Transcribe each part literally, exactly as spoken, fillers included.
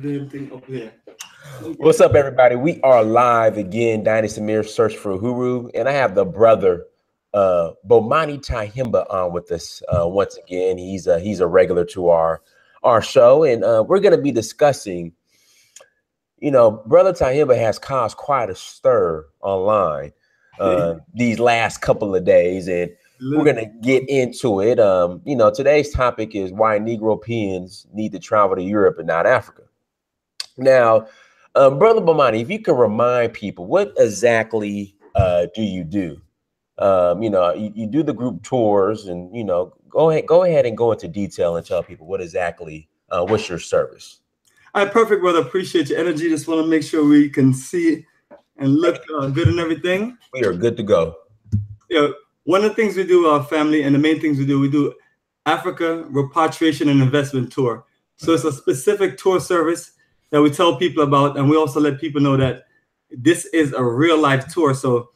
damn thing over there. What's up, everybody? We are live again. Dynast Amir, Search for Uhuru, and I have the brother uh, Bomani Tyehimba on with us uh, once again. He's a he's a regular to our our show, and uh, we're going to be discussing. You know, brother Tyehimba has caused quite a stir online uh, these last couple of days, and we're going to get into it. Um, you know, today's topic is why Negro peons need to travel to Europe and not Africa. Now, um, Brother Bomani, if you could remind people, what exactly uh, do you do? Um, you know, you, you do the group tours and, you know, go ahead, go ahead and go into detail and tell people what exactly, uh, what's your service? All right, perfect, brother. Appreciate your energy. Just want to make sure we can see and look uh, good and everything. We are good to go. Yeah. You know, one of the things we do, our family, and the main things we do, we do Africa Repatriation and Investment Tour. So it's a specific tour service that we tell people about, and we also let people know that this is a real-life tour. So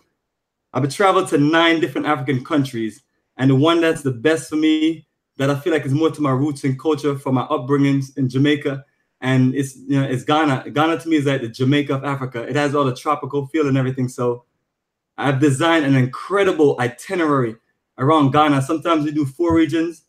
I've traveled to nine different African countries, and the one that's the best for me, that I feel like is more to my roots and culture from my upbringings in Jamaica, and it's, you know, it's Ghana. Ghana to me is like the Jamaica of Africa. It has all the tropical feel and everything, so I've designed an incredible itinerary around Ghana. Sometimes we do four regions,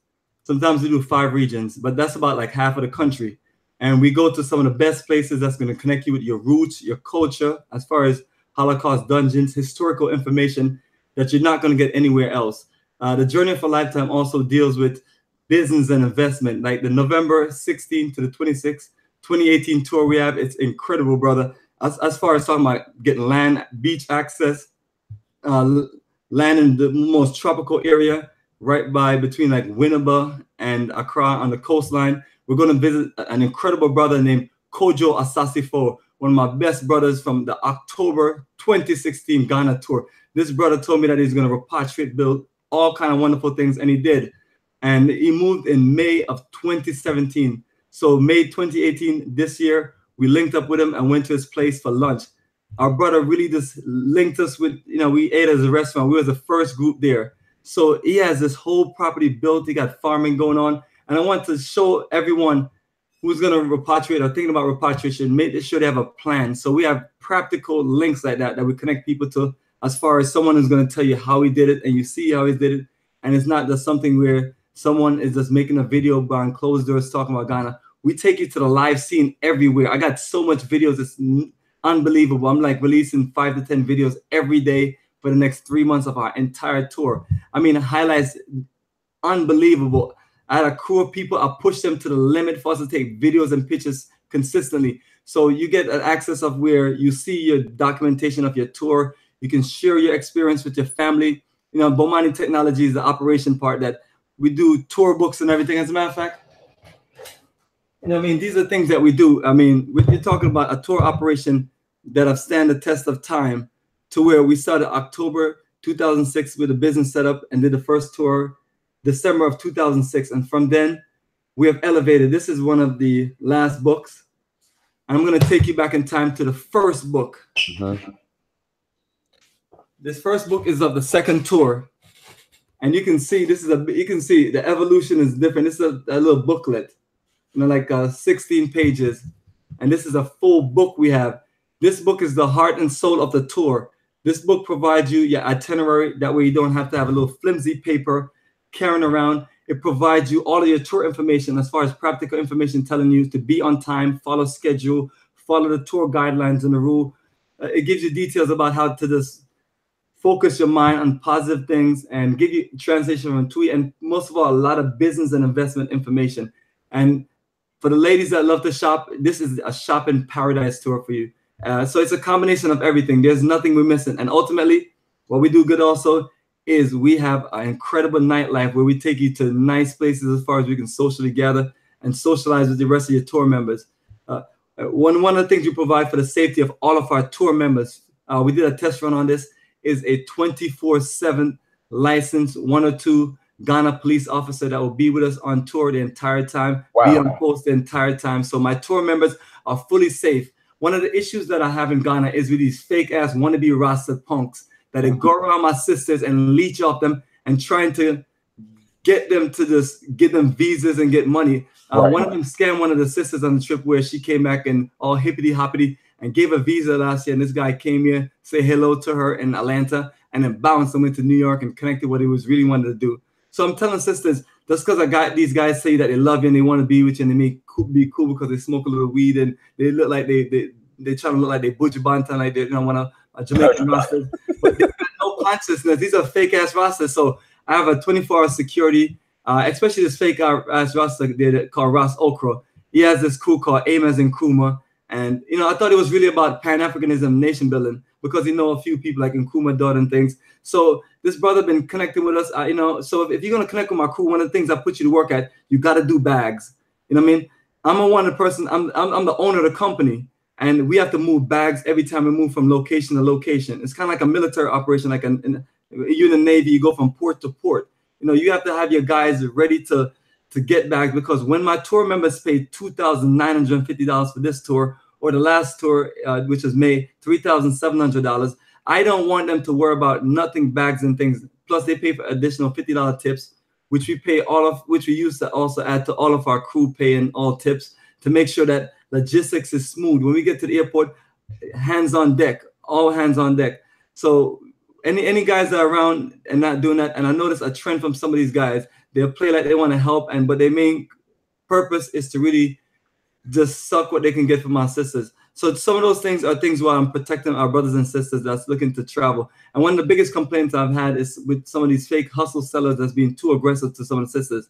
sometimes we do five regions, but that's about like half of the country. And we go to some of the best places that's going to connect you with your roots, your culture, as far as Holocaust dungeons, historical information that you're not going to get anywhere else. Uh, the Journey of a Lifetime also deals with business and investment, like the November sixteenth to the twenty-sixth, twenty eighteen tour we have. It's incredible, brother. As, as far as talking about getting land, beach access, Uh, land in the most tropical area, right by between like Winneba and Accra on the coastline. We're going to visit an incredible brother named Kojo Asasifo, one of my best brothers from the October twenty sixteen Ghana tour. This brother told me that he's going to repatriate, build all kind of wonderful things, and he did. And he moved in May of twenty seventeen. So May twenty eighteen, this year, we linked up with him and went to his place for lunch. Our brother really just linked us with, you know, we ate as a restaurant. We were the first group there. So he has this whole property built. He got farming going on. And I want to show everyone who's going to repatriate or thinking about repatriation, make sure they have a plan. So we have practical links like that that we connect people to, as far as someone who's going to tell you how he did it and you see how he did it. And it's not just something where someone is just making a video behind closed doors talking about Ghana. We take you to the live scene everywhere. I got so much videos. It's unbelievable. I'm like releasing five to ten videos every day for the next three months of our entire tour. I mean, highlights, unbelievable. I had a crew of people. I pushed them to the limit for us to take videos and pictures consistently. So you get an access of where you see your documentation of your tour. You can share your experience with your family. You know, Bomani Technology is the operation part that we do tour books and everything. As a matter of fact, you know, I mean, these are things that we do. I mean, you're talking about a tour operation that have stand the test of time, to where we started October two thousand six with a business setup and did the first tour December of two thousand six. And from then, we have elevated. This is one of the last books. I'm going to take you back in time to the first book. Mm-hmm. This first book is of the second tour. And you can see this is a you can see the evolution is different. This is a, a little booklet. You know, like uh, sixteen pages, and this is a full book we have. This book is the heart and soul of the tour. This book provides you your itinerary. That way you don't have to have a little flimsy paper carrying around. It provides you all of your tour information as far as practical information, telling you to be on time, follow schedule, follow the tour guidelines and the rule. Uh, it gives you details about how to just focus your mind on positive things and give you translation from tweet, and most of all, a lot of business and investment information. And for the ladies that love to shop, this is a shopping paradise tour for you. Uh, so it's a combination of everything. There's nothing we're missing. And ultimately, what we do good also is we have an incredible nightlife where we take you to nice places as far as we can socially gather and socialize with the rest of your tour members. Uh, one, one of the things we provide for the safety of all of our tour members, uh, we did a test run on this, is a twenty-four seven licensed one or two Ghana police officer that will be with us on tour the entire time, wow. Be on post the entire time. So my tour members are fully safe. One of the issues that I have in Ghana is with these fake-ass wannabe Rasta punks that they go around my sisters and leech off them and trying to get them to just give them visas and get money. Uh, right. One of them scammed one of the sisters on the trip where she came back and all hippity hoppity and gave a visa last year. And this guy came here, say hello to her in Atlanta, and then bounced and went to New York and connected what he was really wanted to do. So I'm telling sisters, just because I got these guys say that they love you and they want to be with you and they may cool, be cool because they smoke a little weed and they look like they they they try to look like they butcher bantan, like they you know want a, a Jamaican roster, but they got no consciousness. These are fake ass rosters. So I have a twenty-four hour security, uh, especially this fake ass roster called Ross Okra. He has this crew called Amos and Nkrumah, and you know I thought it was really about Pan Africanism, nation building, because you know a few people like Nkrumah Dod and things. So this brother been connecting with us, uh, you know, so if, if you're going to connect with my crew, one of the things I put you to work at, you got to do bags. You know what I mean? I'm a wanted person. I'm, I'm, I'm the owner of the company, and we have to move bags every time we move from location to location. It's kind of like a military operation, like an, an, you're in the Navy, you go from port to port. You know, you have to have your guys ready to, to get bags, because when my tour members paid two thousand nine hundred fifty dollars for this tour, or the last tour, uh, which is May, three thousand seven hundred dollars. I don't want them to worry about nothing, bags and things. Plus, they pay for additional fifty dollar tips, which we pay all of, which we use to also add to all of our crew pay and all tips to make sure that logistics is smooth. When we get to the airport, hands on deck, all hands on deck. So any any guys that are around and not doing that, and I notice a trend from some of these guys, they'll play like they want to help, and but their main purpose is to really just suck what they can get from our sisters. So some of those things are things where I'm protecting our brothers and sisters that's looking to travel. And one of the biggest complaints I've had is with some of these fake hustle sellers that's being too aggressive to some of the sisters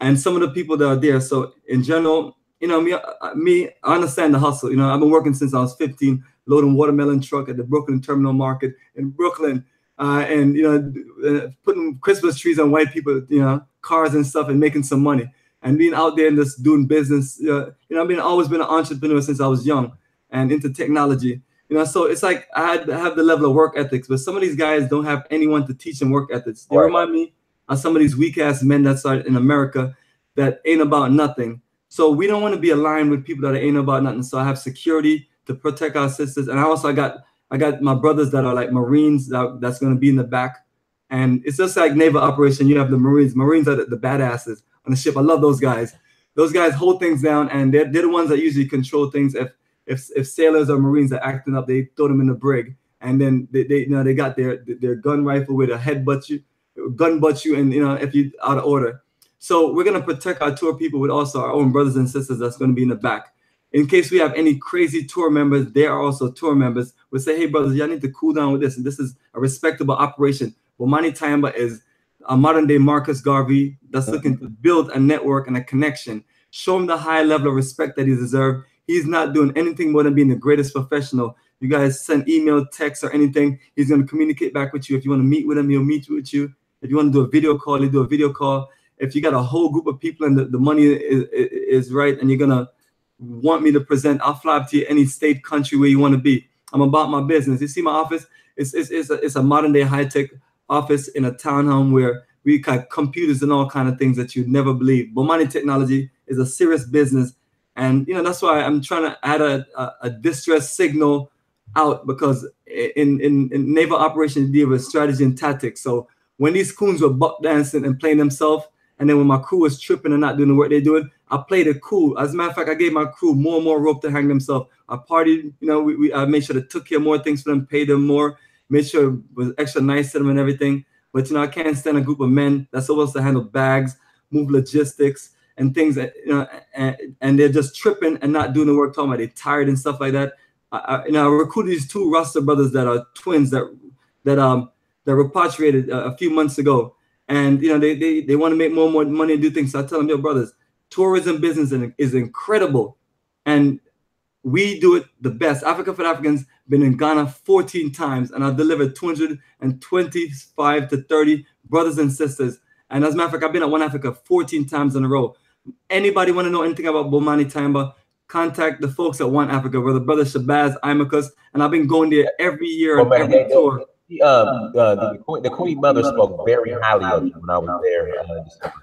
and some of the people that are there. So in general, you know, me, me I understand the hustle. You know, I've been working since I was fifteen, loading watermelon truck at the Brooklyn Terminal Market in Brooklyn. Uh, and, you know, uh, putting Christmas trees on white people, you know, cars and stuff, and making some money. And being out there and just doing business, uh, you know, I mean, I've always been an entrepreneur since I was young and into technology, you know, so it's like I had to have the level of work ethics, but some of these guys don't have anyone to teach them work ethics. They right. remind me of some of these weak ass men that's in America that ain't about nothing. So we don't want to be aligned with people that ain't about nothing. So I have security to protect our sisters. And I also got, I got my brothers that are like Marines that, that's going to be in the back. And it's just like naval operation. You have the Marines. Marines are the, the badasses on the ship. I love those guys. Those guys hold things down, and they're, they're the ones that usually control things. If if if sailors or Marines are acting up, they throw them in the brig, and then they, they you know they got their their gun rifle with a head butt you, gun butt you, and you know if you out of order. So we're gonna protect our tour people with also our own brothers and sisters that's gonna be in the back. In case we have any crazy tour members, they are also tour members. We we'll say, hey brothers, y'all need to cool down with this, and this is a respectable operation. Bomani Tyehimba is a modern-day Marcus Garvey that's looking to build a network and a connection. Show him the high level of respect that he deserves. He's not doing anything more than being the greatest professional. You guys send email, text, or anything. He's going to communicate back with you. If you want to meet with him, he'll meet with you. If you want to do a video call, he'll do a video call. If you got a whole group of people and the, the money is, is right and you're going to want me to present, I'll fly up to you any state, country where you want to be. I'm about my business. You see my office? It's, it's, it's a, it's a modern-day high-tech office in a townhome where we got computers and all kind of things that you'd never believe. Bomani Technology is a serious business, and you know that's why I'm trying to add a, a, a distress signal out, because in, in, in naval operations you deal with strategy and tactics. So when these coons were buck dancing and playing themselves, and then when my crew was tripping and not doing the work they're doing, I played it cool. As a matter of fact, I gave my crew more and more rope to hang themselves. I partied, you know, we, we I made sure to took care of more things for them, paid them more. Made sure it was extra nice to them and everything. But, you know, I can't stand a group of men that's supposed to handle bags, move logistics and things, that, you know, and, and they're just tripping and not doing the work, talking about they're tired and stuff like that. I, I, you know, I recruited these two roster brothers that are twins that that um that repatriated a, a few months ago. And, you know, they, they, they want to make more and more money and do things. So I tell them, yo, brothers, tourism business is incredible. And we do it the best. Africa for the Africans, been in Ghana fourteen times, and I've delivered two hundred twenty-five to thirty brothers and sisters. And as a matter of fact, I've been at One Africa fourteen times in a row. Anybody want to know anything about Bomani Tyehimba, contact the folks at One Africa, whether brother Shabazz, Imahkus, and I've been going there every year and every they, tour. They, they, um, uh, the, the, queen, the Queen Mother spoke very highly of you when I was there. Uh,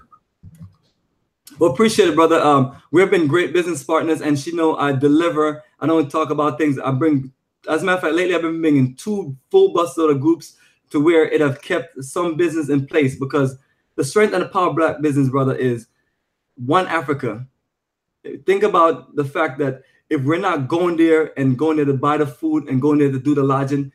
Well, appreciate it, brother. Um, we've been great business partners, and she know I deliver. I don't talk about things. I bring, as a matter of fact, lately I've been bringing two full busload of groups to where it have kept some business in place, because the strength and the power of black business, brother, is One Africa. Think about the fact that if we're not going there and going there to buy the food and going there to do the lodging,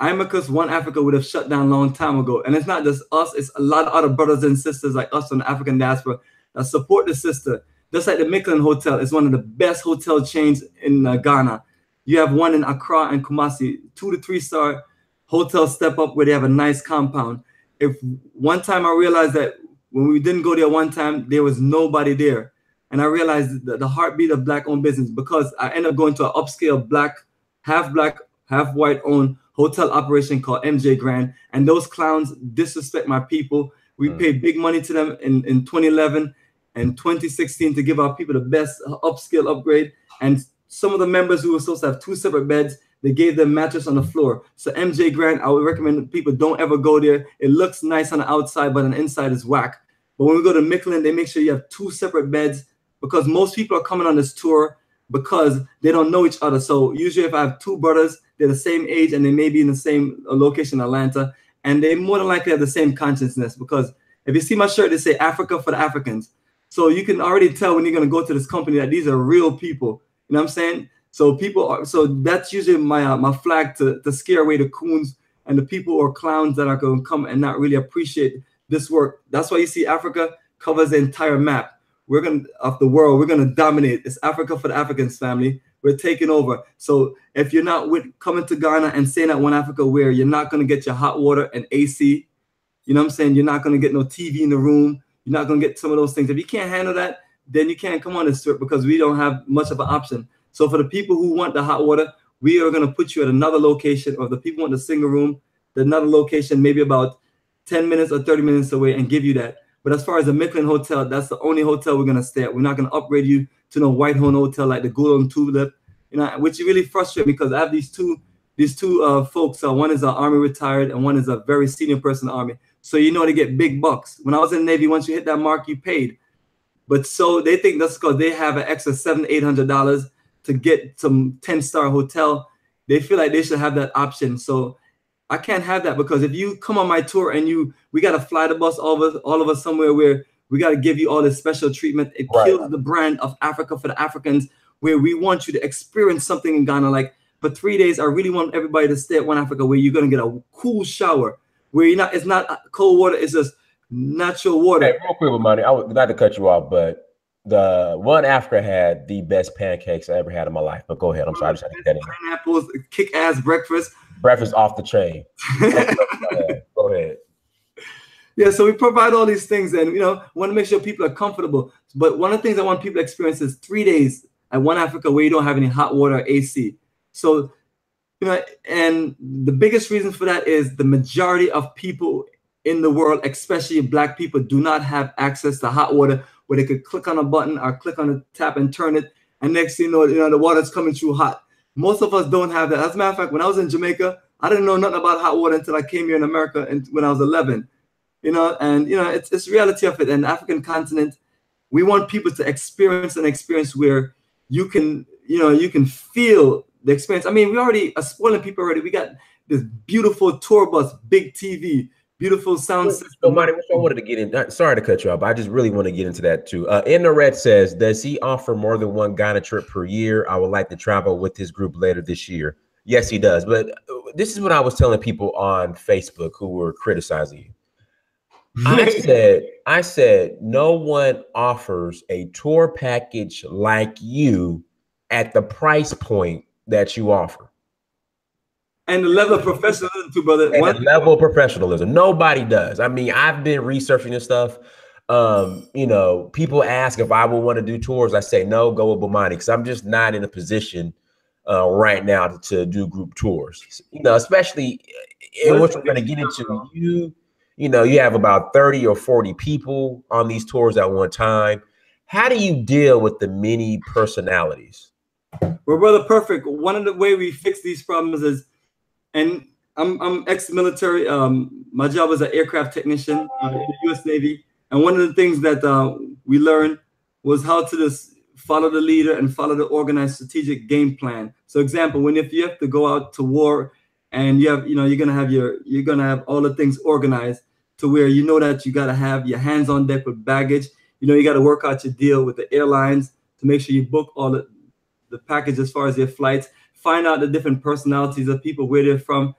Imahkus One Africa would have shut down a long time ago. And it's not just us, it's a lot of other brothers and sisters like us from the African diaspora that support the sister. Just like the Michelin Hotel is one of the best hotel chains in uh, Ghana. You have one in Accra and Kumasi, two to three star hotel step up where they have a nice compound. If one time I realized that when we didn't go there one time, there was nobody there. And I realized the, the heartbeat of black owned business, because I ended up going to an upscale black, half black, half white owned hotel operation called M J Grand. And those clowns disrespect my people. We mm. paid big money to them in, in twenty eleven and twenty sixteen to give our people the best upscale upgrade. And some of the members who were supposed to have two separate beds, they gave them mattress on the floor. So M J Grand, I would recommend people don't ever go there. It looks nice on the outside, but on the inside is whack. But when we go to Michelin, they make sure you have two separate beds, because most people are coming on this tour because they don't know each other. So usually if I have two brothers, they're the same age and they may be in the same location, Atlanta, and they more than likely have the same consciousness, because if you see my shirt, they say Africa for the Africans. So you can already tell when you're going to go to this company that these are real people. You know what I'm saying? So people are, so that's usually my uh, my flag to, to scare away the coons and the people or clowns that are going to come and not really appreciate this work. That's why you see Africa covers the entire map. We're going to, of the world, we're going to dominate. It's Africa for the Africans, family. We're taking over. So if you're not with coming to Ghana and saying that One Africa where you're not going to get your hot water and A C, you know what I'm saying? You're not going to get no T V in the room. You're not going to get some of those things. If you can't handle that, then you can't come on this trip, because we don't have much of an option. So for the people who want the hot water, we are going to put you at another location, or if the people want the single room, another location, maybe about ten minutes or thirty minutes away, and give you that. But as far as the Michelin Hotel, that's the only hotel we're going to stay at. We're not going to upgrade you to no white horn hotel like the Gulon Tulip, you know, which really frustrates me, because I have these two, these two uh, folks. Uh, one is an Army retired and one is a very senior person in the Army. So, you know, they get big bucks. When I was in the Navy, once you hit that mark, you paid. But so they think that's because they have an extra seven hundred, eight hundred dollars to get some ten star hotel. They feel like they should have that option. So I can't have that, because if you come on my tour and you, we got to fly the bus all of us, all of us somewhere where we got to give you all this special treatment. It right. kills the brand of Africa for the Africans, where we want you to experience something in Ghana. Like for three days, I really want everybody to stay at One Africa where you're going to get a cool shower, where you're not, it's not cold water. It's just natural water. Hey, real quick, Bomani, I would not to cut you off, but the One Africa had the best pancakes I ever had in my life. But go ahead. I'm sorry. I just had to get in. Pineapples, kick-ass breakfast. Breakfast off the train. Go ahead. Yeah, so we provide all these things, and you know, want to make sure people are comfortable. But one of the things I want people to experience is three days at One Africa where you don't have any hot water or A C. So, you know, and the biggest reason for that is the majority of people in the world, especially black people, do not have access to hot water where they could click on a button or click on a tap and turn it, and next thing you know, you know, the water's coming through hot. Most of us don't have that. As a matter of fact, when I was in Jamaica, I didn't know nothing about hot water until I came here in America, and when I was eleven, you know, and you know, it's it's reality of it. And the African continent, we want people to experience an experience where you can, you know, you can feel the experience. I mean, we already are spoiling people already. We got this beautiful tour bus, big T V, beautiful sound system. So, Marty, which I wanted to get in. Uh, sorry to cut you off, but I just really want to get into that too. Uh, in the red says, does he offer more than one Ghana trip per year? I would like to travel with his group later this year. Yes, he does. But this is what I was telling people on Facebook who were criticizing you. I said, I said, no one offers a tour package like you at the price point that you offer. And the level of professionalism too, brother. And the level of professionalism. Nobody does. I mean, I've been researching this stuff. Um, you know, people ask if I would want to do tours. I say, no, go with Bomani, because I'm just not in a position uh, right now to, to do group tours. You know, especially in what we're going to get into. You, you know, you have about thirty or forty people on these tours at one time. How do you deal with the many personalities? Well, brother, perfect. One of the way we fix these problems is, and I'm, I'm ex-military. Um, my job was an aircraft technician uh, in the U S Navy. And one of the things that uh, we learned was how to just follow the leader and follow the organized strategic game plan. So, example, when if you have to go out to war, and you have, you know, you're gonna have your, you're gonna have all the things organized. to where you know that you got to have your hands on deck with baggage. You know, you got to work out your deal with the airlines to make sure you book all the, the package as far as their flights, find out the different personalities of people, where they're from.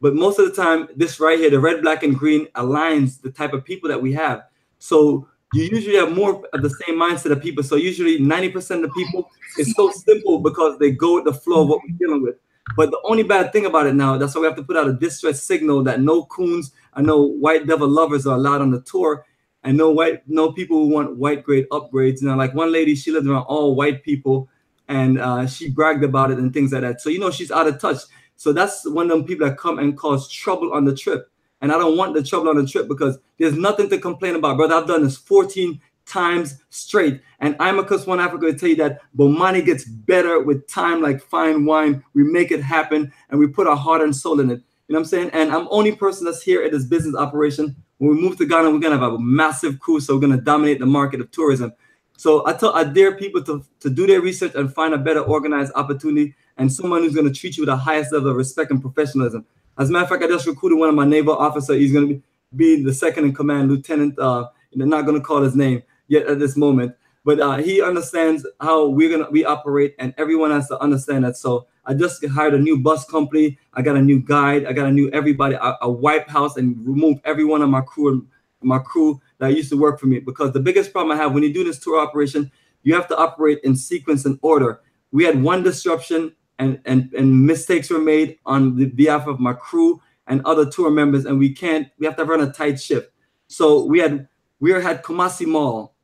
But most of the time, this right here, the red, black, and green aligns the type of people that we have. So you usually have more of the same mindset of people. So usually ninety percent of the people, it's so simple because they go with the flow of what we're dealing with. But the only bad thing about it now, that's why we have to put out a distress signal that no coons and no white devil lovers are allowed on the tour, and no white, no people who want white grade upgrades. You know, like one lady, she lived around all white people, and uh, she bragged about it and things like that. So, you know, she's out of touch. So that's one of them people that come and cause trouble on the trip. And I don't want the trouble on the trip because there's nothing to complain about, brother. I've done this fourteen times straight. And Imahkus One Africa will tell you that Bomani gets better with time like fine wine. We make it happen, and we put our heart and soul in it. You know what I'm saying? And I'm the only person that's here at this business operation. When we move to Ghana, we're going to have a massive coup, so we're going to dominate the market of tourism. So I, tell, I dare people to, to do their research and find a better organized opportunity and someone who's going to treat you with the highest level of respect and professionalism. As a matter of fact, I just recruited one of my naval officers. He's going to be, be the second in command, lieutenant. Uh, and they're not going to call his name yet at this moment. But uh, he understands how we're gonna we operate, and everyone has to understand that. So I just hired a new bus company. I got a new guide. I got a new everybody. I, I wipe house and remove everyone on my crew, my crew that used to work for me. Because the biggest problem I have when you do this tour operation, you have to operate in sequence and order. We had one disruption, and and and mistakes were made on the behalf of my crew and other tour members, and we can't. We have to run a tight ship. So we had we had Kumasi Mall,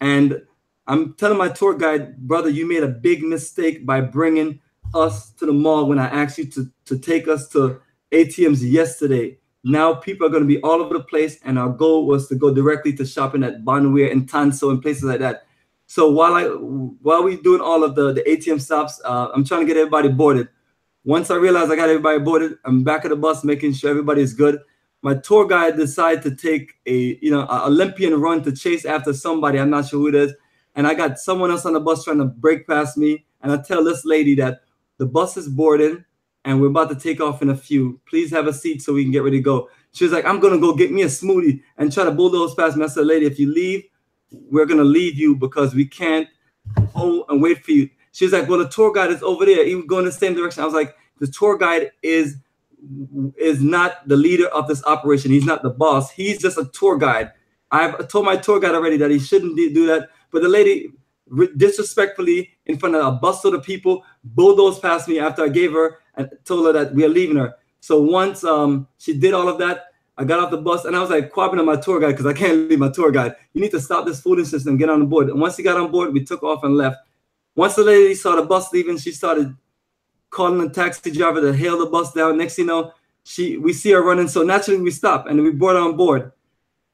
and I'm telling my tour guide, brother, you made a big mistake by bringing us to the mall when I asked you to, to take us to A T Ms yesterday. Now people are going to be all over the place, and our goal was to go directly to shopping at Banwea and Tanso and places like that. So while I while we're doing all of the, the A T M stops, uh, I'm trying to get everybody boarded. Once I realized I got everybody boarded, I'm back at the bus making sure everybody's good. My tour guide decided to take a you know an Olympian run to chase after somebody. I'm not sure who it is. And I got someone else on the bus trying to break past me. And I tell this lady that the bus is boarding and we're about to take off in a few. Please have a seat so we can get ready to go. She was like, I'm going to go get me a smoothie and try to bulldoze past me. I said, lady, if you leave, we're going to leave you because we can't hold and wait for you. She was like, well, the tour guide is over there. He was going the same direction. I was like, the tour guide is, is not the leader of this operation. He's not the boss. He's just a tour guide. I've told my tour guide already that he shouldn't do that. But the lady disrespectfully, in front of a bus of the people, bulldozed past me after I gave her and told her that we are leaving her. So once um, she did all of that, I got off the bus and I was like, Kwabena, my tour guide, because I can't leave my tour guide. You need to stop this fooling system, get on board. And once he got on board, we took off and left. Once the lady saw the bus leaving, she started calling the taxi driver to hail the bus down. Next thing you know, she, we see her running. So naturally, we stop and we brought her on board.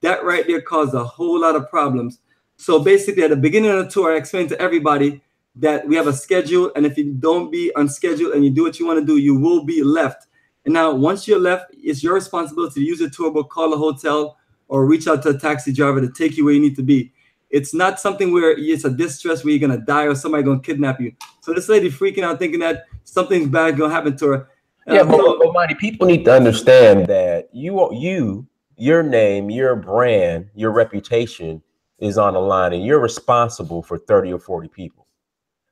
That right there caused a whole lot of problems. So basically, at the beginning of the tour, I explained to everybody that we have a schedule, and if you don't be on schedule and you do what you want to do, you will be left. And now, once you're left, it's your responsibility to use a tour book, call a hotel, or reach out to a taxi driver to take you where you need to be. It's not something where it's a distress where you're going to die or somebody going to kidnap you. So this lady freaking out, thinking that something's bad going to happen to her. And yeah, but, but Marty, people need to understand that you, you, your name, your brand, your reputation is on the line, and you're responsible for thirty or forty people.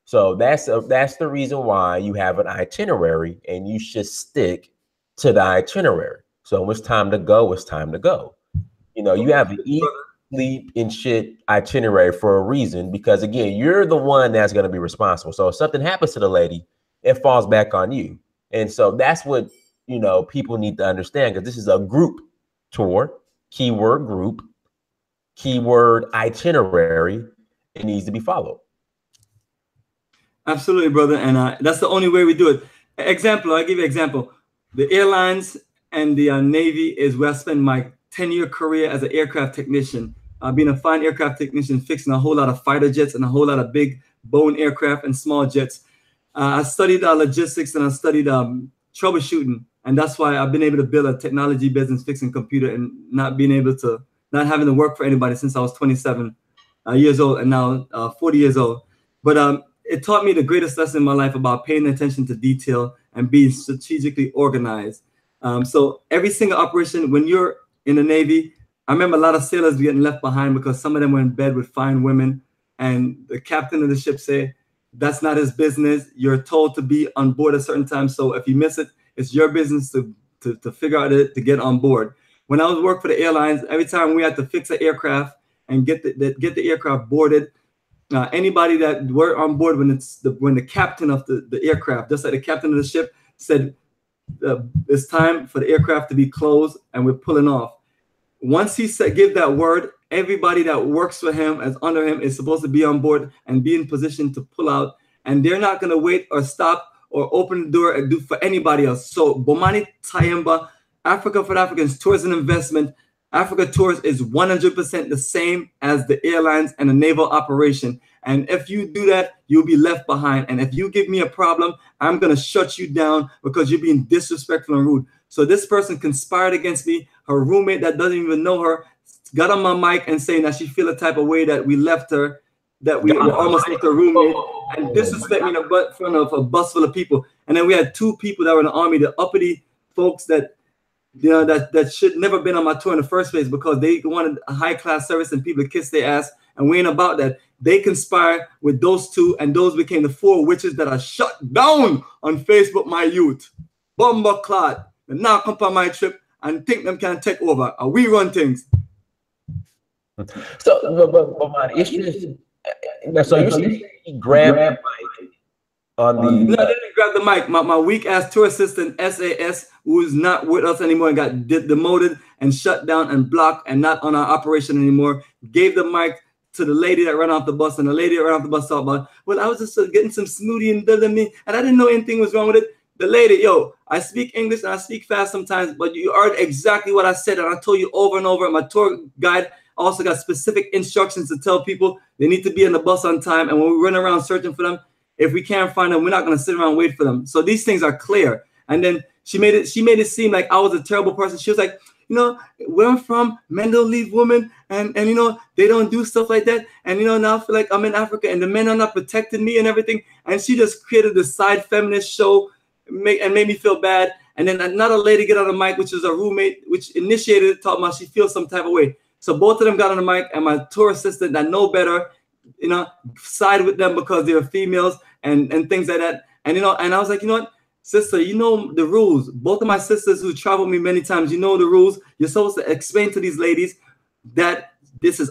So that's a, that's the reason why you have an itinerary, and you should stick to the itinerary. So when it's time to go, it's time to go. You know, you have an eat, sleep, and shit itinerary for a reason, because again, you're the one that's going to be responsible. So if something happens to the lady, it falls back on you. And so that's what, you know, people need to understand, because this is a group tour, keyword group, keyword itinerary. It needs to be followed. Absolutely, brother. And uh, that's the only way we do it. Example, I'll give you an example. The airlines and the uh, Navy is where I spent my ten year career as an aircraft technician. I've uh, been a fine aircraft technician, fixing a whole lot of fighter jets and a whole lot of big Boeing aircraft and small jets. Uh, I studied uh, logistics, and I studied um, troubleshooting. And that's why I've been able to build a technology business, fixing computer, and not being able to not having to work for anybody since I was twenty-seven uh, years old, and now uh, forty years old. But um, it taught me the greatest lesson in my life about paying attention to detail and being strategically organized. Um, so every single operation, when you're in the Navy, I remember a lot of sailors getting left behind because some of them were in bed with fine women, and the captain of the ship said, that's not his business. You're told to be on board at a certain time, so if you miss it, it's your business to, to, to figure out it, to get on board. When I was working for the airlines, every time we had to fix an aircraft and get the, the, get the aircraft boarded, uh, anybody that were on board when it's the, when the captain of the, the aircraft, just like the captain of the ship said, uh, it's time for the aircraft to be closed and we're pulling off. Once he said, give that word, everybody that works for him, as under him, is supposed to be on board and be in position to pull out. And they're not going to wait or stop or open the door and do for anybody else. So Bomani Tyehimba, Africa for the Africans, Tourism and Investment, Africa Tours is one hundred percent the same as the airlines and the naval operation. And if you do that, you'll be left behind. And if you give me a problem, I'm going to shut you down because you're being disrespectful and rude. So this person conspired against me. Her roommate that doesn't even know her got on my mic and saying that she feel a type of way that we left her, that we were almost like her roommate, and disrespect me in a front of a bus full of people. And then we had two people that were in the army, the uppity folks that, you know, that, that should never been on my tour in the first place because they wanted a high class service and people to kiss their ass. And we ain't about that. They conspire with those two, and those became the four witches that are shut down on Facebook, my youth. Bomba Clot. And now come on my trip and think them can take over. And we run things. So, Bomani, it's just, so you see he grabbed the mic on the... No, they didn't grab the mic. My, my weak-ass tour assistant, S A S, who is not with us anymore and got demoted and shut down and blocked and not on our operation anymore, gave the mic to the lady that ran off the bus, and the lady that ran off the bus talked about, well, I was just uh, getting some smoothie and da da me, and I didn't know anything was wrong with it. The lady, yo, I speak English and I speak fast sometimes, but you heard exactly what I said, and I told you over and over. My tour guide also got specific instructions to tell people they need to be on the bus on time, and when we run around searching for them, if we can't find them, we're not going to sit around and wait for them. So these things are clear. And then she made it, she made it seem like I was a terrible person. She was like, you know, where I'm from, men don't leave women, and, and, you know, they don't do stuff like that. And, you know, now I feel like I'm in Africa, and the men are not protecting me and everything. And she just created this side feminist show make, and made me feel bad. And then another lady get on the mic, which is a roommate, which initiated it, talking about she feels some type of way. So both of them got on the mic, and my tour assistant that know better, you know, side with them because they were females and, and things like that. And, you know, and I was like, you know what? Sister, you know the rules. Both of my sisters who traveled with me many times, you know the rules. You're supposed to explain to these ladies that this is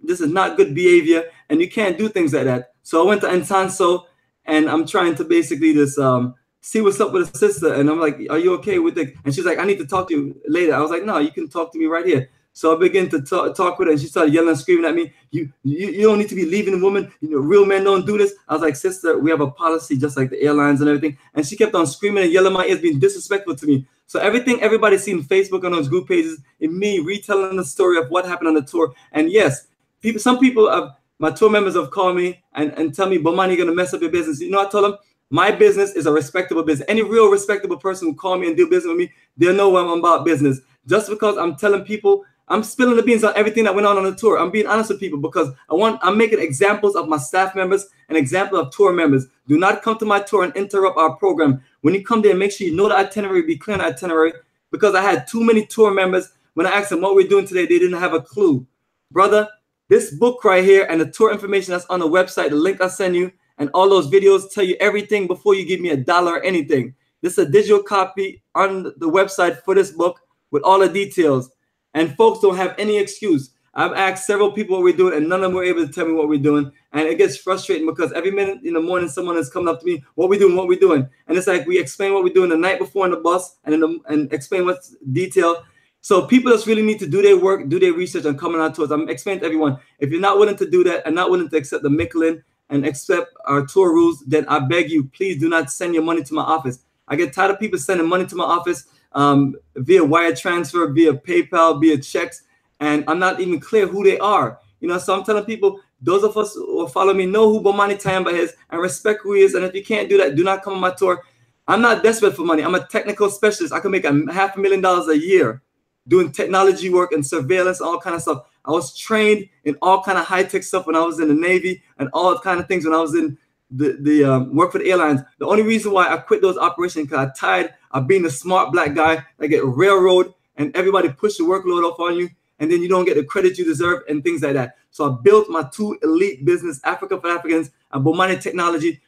this is not good behavior, and you can't do things like that. So I went to Ntonso, and I'm trying to basically just um, see what's up with the sister. And I'm like, are you okay with it? And she's like, I need to talk to you later. I was like, no, you can talk to me right here. So I began to talk, talk with her, and she started yelling and screaming at me. You, you, you don't need to be leaving women. You know, real men don't do this. I was like, sister, we have a policy just like the airlines and everything. And she kept on screaming and yelling at my ears, being disrespectful to me. So everything everybody seen Facebook on those group pages, and me retelling the story of what happened on the tour. And yes, people, some people, have, my tour members have called me and, and tell me, Bomani, you're going to mess up your business. You know, I told them, my business is a respectable business. Any real respectable person who call me and do business with me, they'll know what I'm about business. Just because I'm telling people, I'm spilling the beans on everything that went on on the tour. I'm being honest with people because I want, I'm making examples of my staff members and example of tour members. Do not come to my tour and interrupt our program. When you come there, make sure you know the itinerary, be clear on the itinerary, because I had too many tour members. When I asked them what we're doing today, they didn't have a clue. Brother, this book right here and the tour information that's on the website, the link I send you, and all those videos tell you everything before you give me a dollar or anything. This is a digital copy on the website for this book with all the details. And folks don't have any excuse. I've asked several people what we're doing, and none of them were able to tell me what we're doing. And it gets frustrating because every minute in the morning, someone is coming up to me, what we doing, what we doing. And it's like we explain what we're doing the night before on the bus and in the, and explain what's detail. So people just really need to do their work, do their research, and coming out to us. I'm explaining to everyone, if you're not willing to do that and not willing to accept the Michelin and accept our tour rules, then I beg you, please do not send your money to my office. I get tired of people sending money to my office Um, via wire transfer, via PayPal, via checks, and I'm not even clear who they are. You know, so I'm telling people, those of us who follow me know who Bomani Tyehimba is and respect who he is, and if you can't do that, do not come on my tour. I'm not desperate for money. I'm a technical specialist. I can make a half a million dollars a year doing technology work and surveillance, all kind of stuff. I was trained in all kind of high-tech stuff when I was in the Navy and all kind of things when I was in the, the um, work for the airlines. The only reason why I quit those operations because I tired of being a smart black guy that get railroad and everybody push the workload off on you. and then you don't get the credit you deserve and things like that. So I built my two elite business, Africa for Africans and Bomani Technology,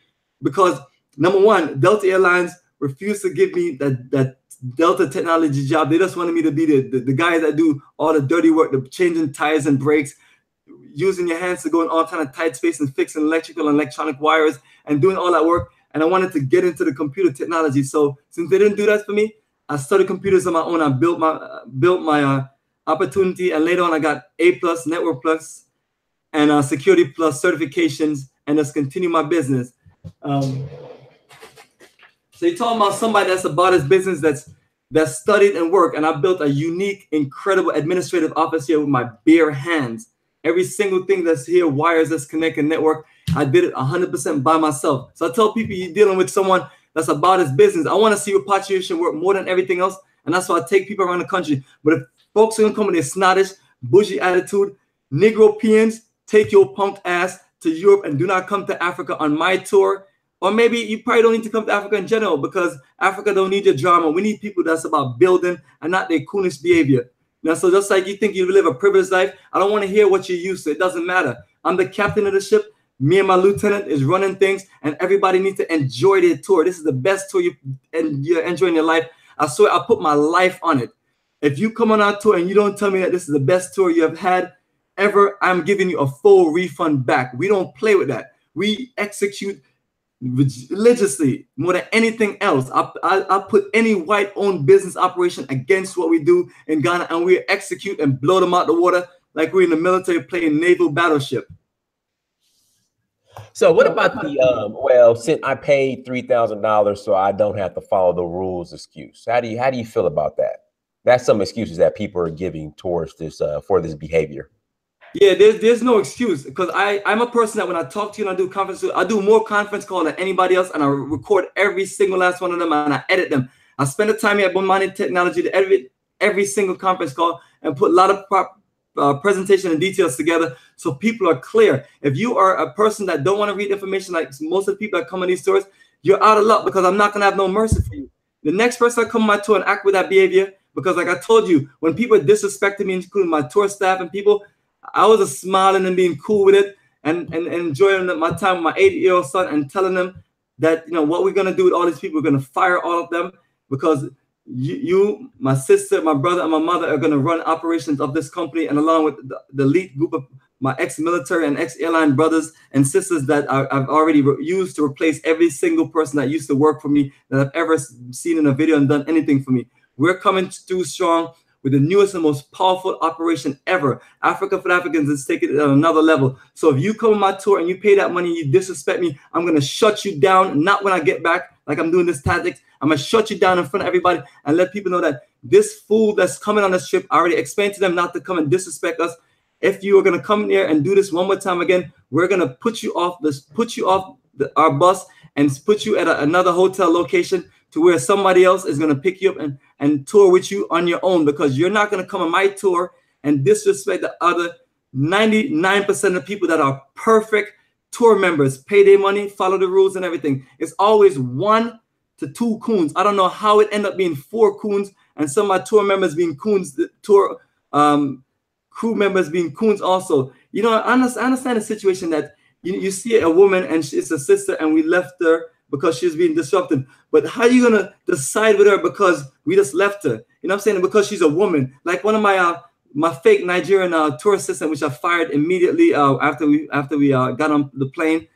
because number one, Delta Airlines refused to give me that, that Delta Technology job. They just wanted me to be the, the, the guys that do all the dirty work, the changing tires and brakes, using your hands to go in all kind of tight space and fixing electrical and electronic wires and doing all that work. And I wanted to get into the computer technology. So since they didn't do that for me, I started computers on my own. I built my uh, built my uh, opportunity, and later on I got A plus, Network Plus, and uh, Security Plus certifications, and just continue my business. Um, so you're talking about somebody that's about his business, that's that's studied and worked, and I built a unique, incredible administrative office here with my bare hands. Every single thing that's here, wires that's connected, network, I did it one hundred percent by myself. So I tell people, you're dealing with someone that's about his business. I want to see repatriation work more than everything else, and that's why I take people around the country. But if folks are going to come with their snottish, bougie attitude, Negropeans, take your punk ass to Europe and do not come to Africa on my tour. Or maybe you probably don't need to come to Africa in general, because Africa don't need your drama. We need people that's about building and not their coolish behavior. Now, so just like you think you live a privileged life, I don't want to hear what you're used to. It doesn't matter. I'm the captain of the ship. Me and my lieutenant is running things, and everybody needs to enjoy their tour. This is the best tour you, and you're enjoying your life. I swear I put my life on it. If you come on our tour and you don't tell me that this is the best tour you have had ever, I'm giving you a full refund back. We don't play with that. We execute religiously more than anything else. I, I, I put any white-owned business operation against what we do in Ghana, and we execute and blow them out the water like we're in the military playing naval battleship. So what about the, um, well, since I paid three thousand dollars, so I don't have to follow the rules excuse? How do you, how do you feel about that? That's some excuses that people are giving towards this, uh, for this behavior. Yeah, there's, there's no excuse, because I, I'm a person that when I talk to you and I do conferences, I do more conference calls than anybody else, and I record every single last one of them, and I edit them. I spend the time here at Bomani Technology to edit every single conference call and put a lot of prop Uh, presentation and details together so people are clear. If you are a person that don't want to read information, like most of the people that come in these stores, you're out of luck, because I'm not gonna have no mercy for you. The next person that come on my tour and act with that behavior, because like I told you, when people disrespected me, including my tour staff and people, I was just smiling and being cool with it and, and, and enjoying my time with my eighty year old son and telling them that, you know, what we're gonna do with all these people, we're gonna fire all of them, because You, you, my sister, my brother, and my mother are going to run operations of this company, and along with the, the elite group of my ex-military and ex-airline brothers and sisters that I, I've already used to replace every single person that used to work for me that I've ever seen in a video and done anything for me. We're coming through strong with the newest and most powerful operation ever. Africa for the Africans is taking it at another level. So if you come on my tour and you pay that money, you disrespect me, I'm going to shut you down, not when I get back, like I'm doing this tactics. I'm going to shut you down in front of everybody and let people know that this fool that's coming on this trip, I already explained to them not to come and disrespect us. If you are going to come here and do this one more time again, we're going to put you off this, put you off the, our bus and put you at a, another hotel location to where somebody else is going to pick you up and, and tour with you on your own, because you're not going to come on my tour and disrespect the other ninety-nine percent of people that are perfect tour members, pay their money, follow the rules and everything. It's always one to two coons. I don't know how it ended up being four coons, and some of my tour members being coons, the tour um, crew members being coons also. You know, I understand, I understand the situation that you, you see a woman and she's a sister and we left her because she's being disruptive. But how are you going to decide with her because we just left her? You know what I'm saying? Because she's a woman. Like one of my uh, my fake Nigerian uh, tour assistant, which I fired immediately uh, after we, after we uh, got on the plane,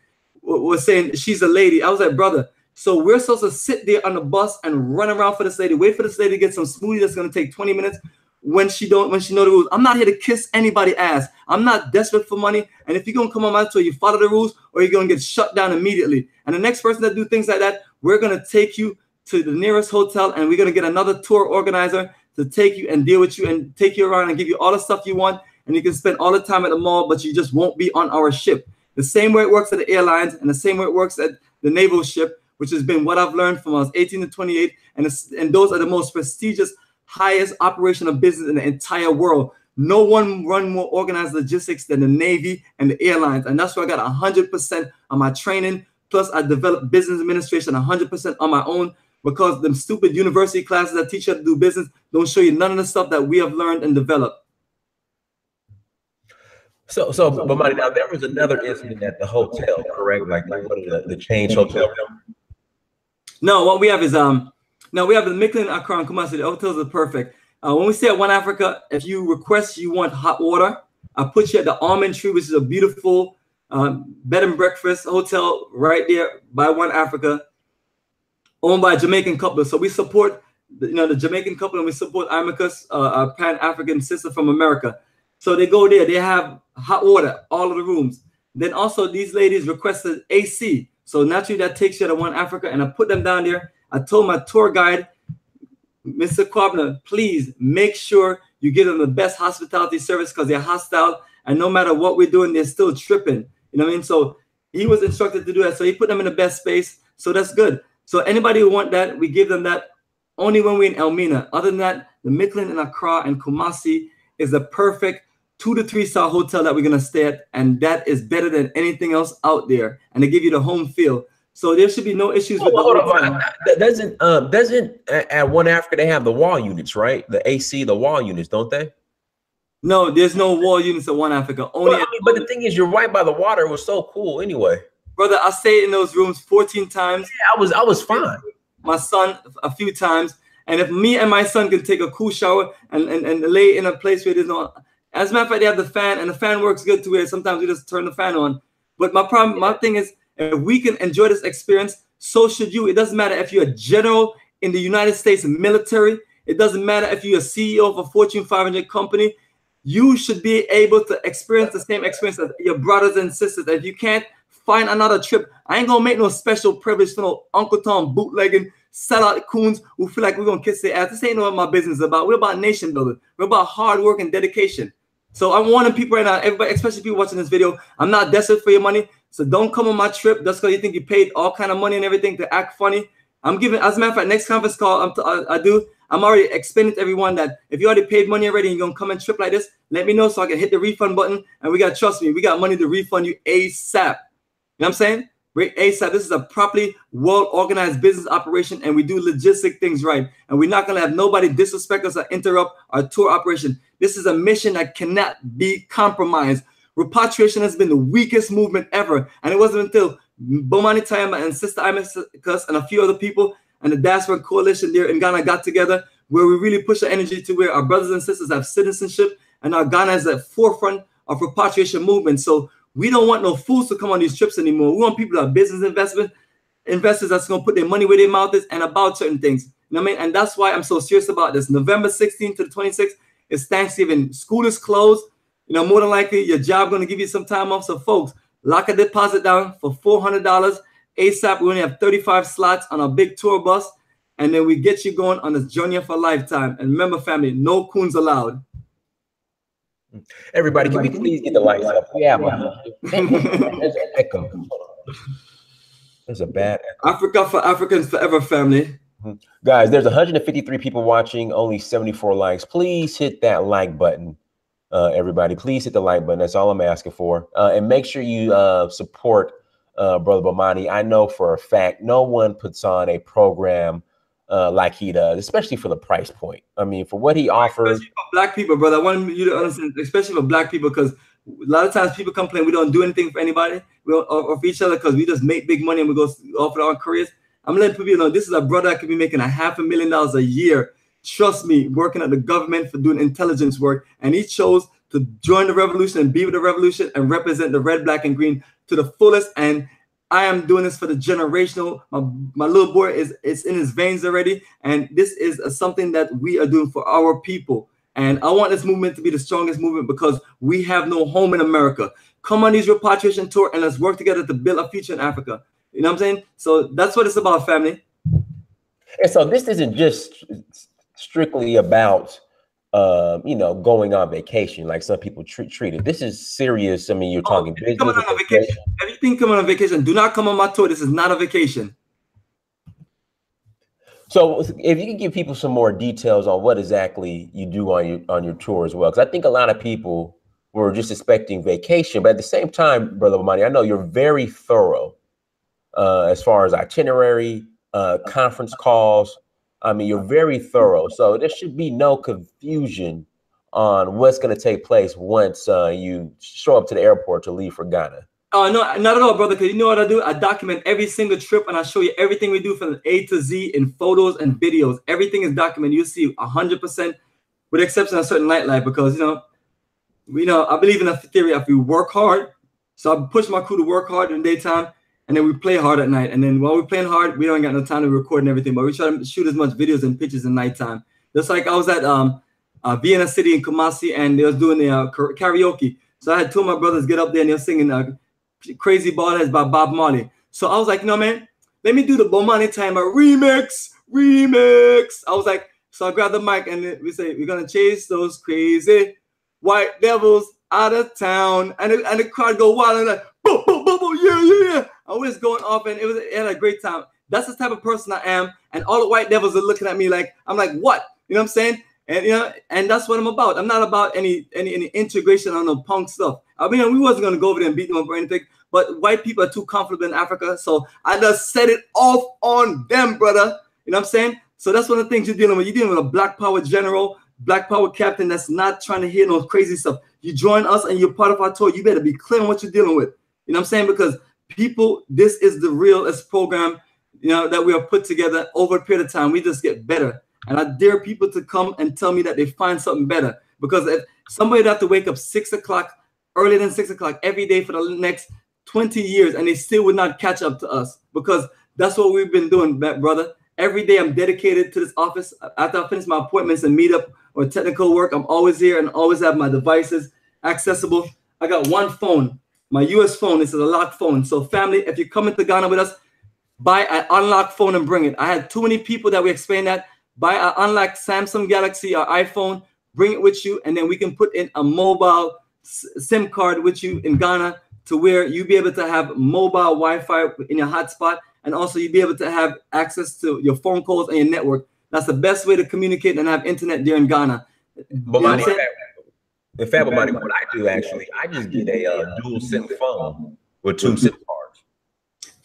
was saying she's a lady. I was like, brother, so we're supposed to sit there on the bus and run around for this lady, wait for this lady to get some smoothie that's going to take twenty minutes when she don't, when she know the rules. I'm not here to kiss anybody's ass. I'm not desperate for money. And if you're going to come on my tour, you follow the rules or you're going to get shut down immediately. And the next person that do things like that, we're going to take you to the nearest hotel and we're going to get another tour organizer to take you and deal with you and take you around and give you all the stuff you want. And you can spend all the time at the mall, but you just won't be on our ship. The same way it works at the airlines and the same way it works at the naval ship, which has been what I've learned from I was eighteen to twenty-eight, and, and those are the most prestigious, highest operation of business in the entire world. No one run more organized logistics than the Navy and the airlines, and that's where I got one hundred percent on my training, plus I developed business administration one hundred percent on my own, because them stupid university classes that teach you how to do business don't show you none of the stuff that we have learned and developed. So, so, but Bomani, now there was another incident at the hotel, correct? Like, like what is the, the Change Hotel? No, what we have is um, no, we have the Michelin, Accra, and Kumasi. The hotels are perfect. Uh, when we stay at One Africa, if you request, you want hot water, I put you at the Almond Tree, which is a beautiful um, bed and breakfast hotel right there by One Africa, owned by a Jamaican couple. So we support, you know, the Jamaican couple, and we support Imahkus, uh, our Pan-African sister from America. So they go there. They have hot water, all of the rooms. Then also these ladies requested A C. So naturally that takes you to One Africa, and I put them down there. I told my tour guide, Mister Kwabena, please make sure you give them the best hospitality service, because they're hostile, and no matter what we're doing, they're still tripping. You know what I mean? So he was instructed to do that. So he put them in the best space. So that's good. So anybody who want that, we give them that only when we're in Elmina. Other than that, the Michelin in Accra and Kumasi is the perfect two to three star hotel that we're gonna stay at, and that is better than anything else out there. And they give you the home feel. So there should be no issues. Oh, with hold on, that doesn't uh, doesn't at One Africa they have the wall units, right? The A C, the wall units, don't they? No, there's no wall units at One Africa. Only. Well, I mean, but the thing is, you're right by the water. It was so cool, anyway. Brother, I stayed in those rooms fourteen times. Yeah, I was I was fine. My son a few times, and if me and my son can take a cool shower and and, and lay in a place where there's no. As a matter of fact, they have the fan, and the fan works good to where sometimes we just turn the fan on. But my problem, yeah. my thing is. If we can enjoy this experience, so should you. It doesn't matter if you're a general in the United States military. It doesn't matter if you're a C E O of a Fortune five hundred company. You should be able to experience the same experience as your brothers and sisters. If you can't, find another trip. I ain't going to make no special privilege for no Uncle Tom bootlegging sellout coons who feel like we're going to kiss their ass. This ain't what my business is about. We're about nation building. We're about hard work and dedication. So I'm warning people right now, everybody, especially people watching this video, I'm not desperate for your money. So don't come on my trip just because you think you paid all kind of money and everything to act funny. I'm giving, as a matter of fact, next conference call I'm t I, I do, I'm already explaining to everyone that if you already paid money already and you're going to come and trip like this, let me know so I can hit the refund button. And we got, trust me, we got money to refund you ASAP. You know what I'm saying? Right, ASAP. This is a properly well-organized business operation, and we do logistic things right. And we're not going to have nobody disrespect us or interrupt our tour operation. This is a mission that cannot be compromised. Repatriation has been the weakest movement ever, and it wasn't until Bomani Tyehimba and Sister Imahkus and a few other people and the diaspora coalition there in Ghana got together, where we really push our energy to where our brothers and sisters have citizenship, and our Ghana is at forefront of repatriation movement. So we don't want no fools to come on these trips anymore. We want people that are business investment investors that's going to put their money where their mouth is and about certain things. You know what I mean? And that's why I'm so serious about this. November sixteenth to the twenty-sixth is Thanksgiving. School is closed. You know, more than likely, your job going to give you some time off. So, folks, lock a deposit down for four hundred dollars ASAP. We only have thirty-five slots on our big tour bus, and then we get you going on this journey of a lifetime. And remember, family, no coons allowed. Everybody, can we please get the lights up? Yeah, there's an echo. There's a bad echo. Africa for Africans forever, family. Guys, there's one hundred fifty-three people watching, only seventy-four likes. Please hit that like button. Uh, everybody, please hit the like button. That's all I'm asking for. Uh, and make sure you uh, support uh, Brother Bomani. I know for a fact no one puts on a program uh, like he does, especially for the price point. I mean, for what he offers. Especially for black people, brother. I want you to understand, especially for black people, because a lot of times people complain we don't do anything for anybody we don't, or, or for each other because we just make big money and we go off with our careers. I'm letting people know this is a brother that could be making a half a million dollars a year. Trust me, working at the government for doing intelligence work, and he chose to join the revolution and be with the revolution and represent the red, black, and green to the fullest. And I am doing this for the generational. My, my little boy is it's in his veins already, and this is a, something that we are doing for our people. And I want this movement to be the strongest movement because we have no home in America. Come on, these repatriation tour, and let's work together to build a future in Africa. You know what I'm saying? So that's what it's about, family. And so this isn't just. Strictly about, uh, you know, going on vacation like some people treat, treat it. This is serious. I mean, you're oh, talking business. Coming on a vacation. Everything coming on vacation. Do not come on my tour. This is not a vacation. So if you can give people some more details on what exactly you do on your, on your tour as well, because I think a lot of people were just expecting vacation. But at the same time, Brother Bomani, I know you're very thorough uh, as far as itinerary, uh, conference calls, I mean, you're very thorough, so there should be no confusion on what's going to take place once uh, you show up to the airport to leave for Ghana? Oh, uh, no, not at all, brother, because you know what I do? I document every single trip, and I show you everything we do from A to Z in photos and videos. Everything is documented. You'll see one hundred percent, with the exception of certain nightlife, because, you know, you know, I believe in the theory if we work hard. So I push my crew to work hard in the daytime, and then we play hard at night. And then while we're playing hard, we don't got no time to record and everything, but we try to shoot as much videos and pictures in nighttime. Just like I was at um, uh, Vienna City in Kumasi, and they was doing the uh, karaoke. So I had two of my brothers get up there, and they were singing uh, Crazy Ballheads by Bob Marley. So I was like, no, man, let me do the Bomani Tyehimba remix, remix. I was like, so I grabbed the mic, and we say, we're going to chase those crazy white devils out of town. And the, and the crowd go wild, and like, boom, boom, boom, boom, yeah, yeah, yeah. I was going off, and it was it had a great time. That's the type of person I am, and all the white devils are looking at me like, I'm like, what? You know what I'm saying? And you know, and that's what I'm about. I'm not about any any, any integration on no punk stuff. I mean, we wasn't gonna go over there and beat them up or anything, but white people are too comfortable in Africa, so I just set it off on them, brother. You know what I'm saying? So that's one of the things you're dealing with. You're dealing with a black power general, black power captain that's not trying to hear no crazy stuff. You join us and you're part of our tour. You better be clear on what you're dealing with. You know what I'm saying? Because people, this is the realest program, you know, that we have put together over a period of time. We just get better. And I dare people to come and tell me that they find something better. Because if somebody would have to wake up six o'clock, earlier than six o'clock every day for the next twenty years, and they still would not catch up to us. Because that's what we've been doing, brother. Every day I'm dedicated to this office. After I finish my appointments and meet up or technical work, I'm always here and always have my devices accessible. I got one phone, my U S phone. This is a locked phone. So family, if you're coming to Ghana with us, buy an unlocked phone and bring it. I had too many people that we explained that. Buy an unlocked Samsung Galaxy or iPhone, bring it with you, and then we can put in a mobile SIM card with you in Ghana to where you'll be able to have mobile Wi-Fi in your hotspot, and also you'll be able to have access to your phone calls and your network. That's the best way to communicate and have internet there in Ghana. But my, in fact, what I do actually, I just get a uh, dual SIM phone with two SIM cards.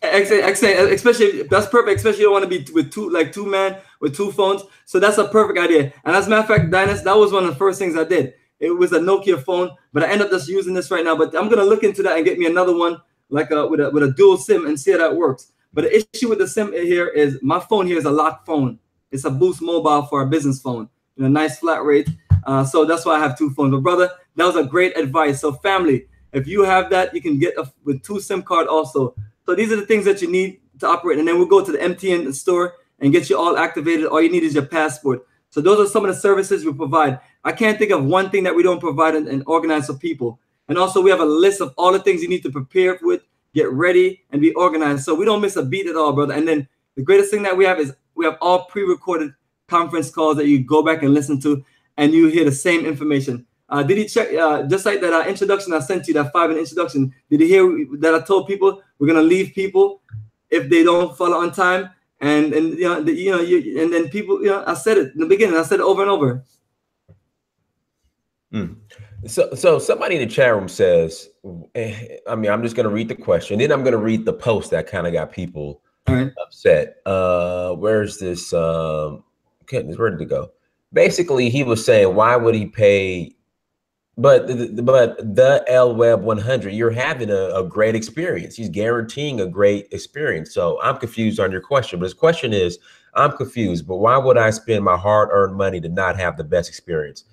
Especially, that's perfect. Especially you don't want to be with two, like two men with two phones. So that's a perfect idea. And as a matter of fact, Dynast, that was one of the first things I did. It was a Nokia phone, but I end up just using this right now. But I'm gonna look into that and get me another one, like a, with a with a dual SIM, and see how that works. But the issue with the SIM here is my phone here is a locked phone. It's a Boost Mobile for a business phone, you know, nice flat rate. Uh, so that's why I have two phones. But brother, that was a great advice. So family, if you have that, you can get a, with two SIM card also. So these are the things that you need to operate. And then we'll go to the M T N store and get you all activated. All you need is your passport. So those are some of the services we provide. I can't think of one thing that we don't provide and, and organize for people. And also we have a list of all the things you need to prepare with, get ready, and be organized. So we don't miss a beat at all, brother. And then the greatest thing that we have is we have all pre-recorded conference calls that you go back and listen to, and you hear the same information. Uh, did he check, uh, just like that uh, introduction I sent you, that five-minute introduction, did he hear that I told people we're going to leave people if they don't follow on time? And, and you know, the, you know you, and then people, you know, I said it in the beginning, I said it over and over. Mm. So, so somebody in the chat room says, I mean, I'm just going to read the question, then I'm going to read the post that kind of got people all right. upset. Uh, where's this? Um, goodness, where did it go? Basically, he was saying, why would he pay? But but the L W E B one hundred, you're having a, a great experience. He's guaranteeing a great experience. So I'm confused on your question. But his question is, I'm confused, but why would I spend my hard-earned money to not have the best experience?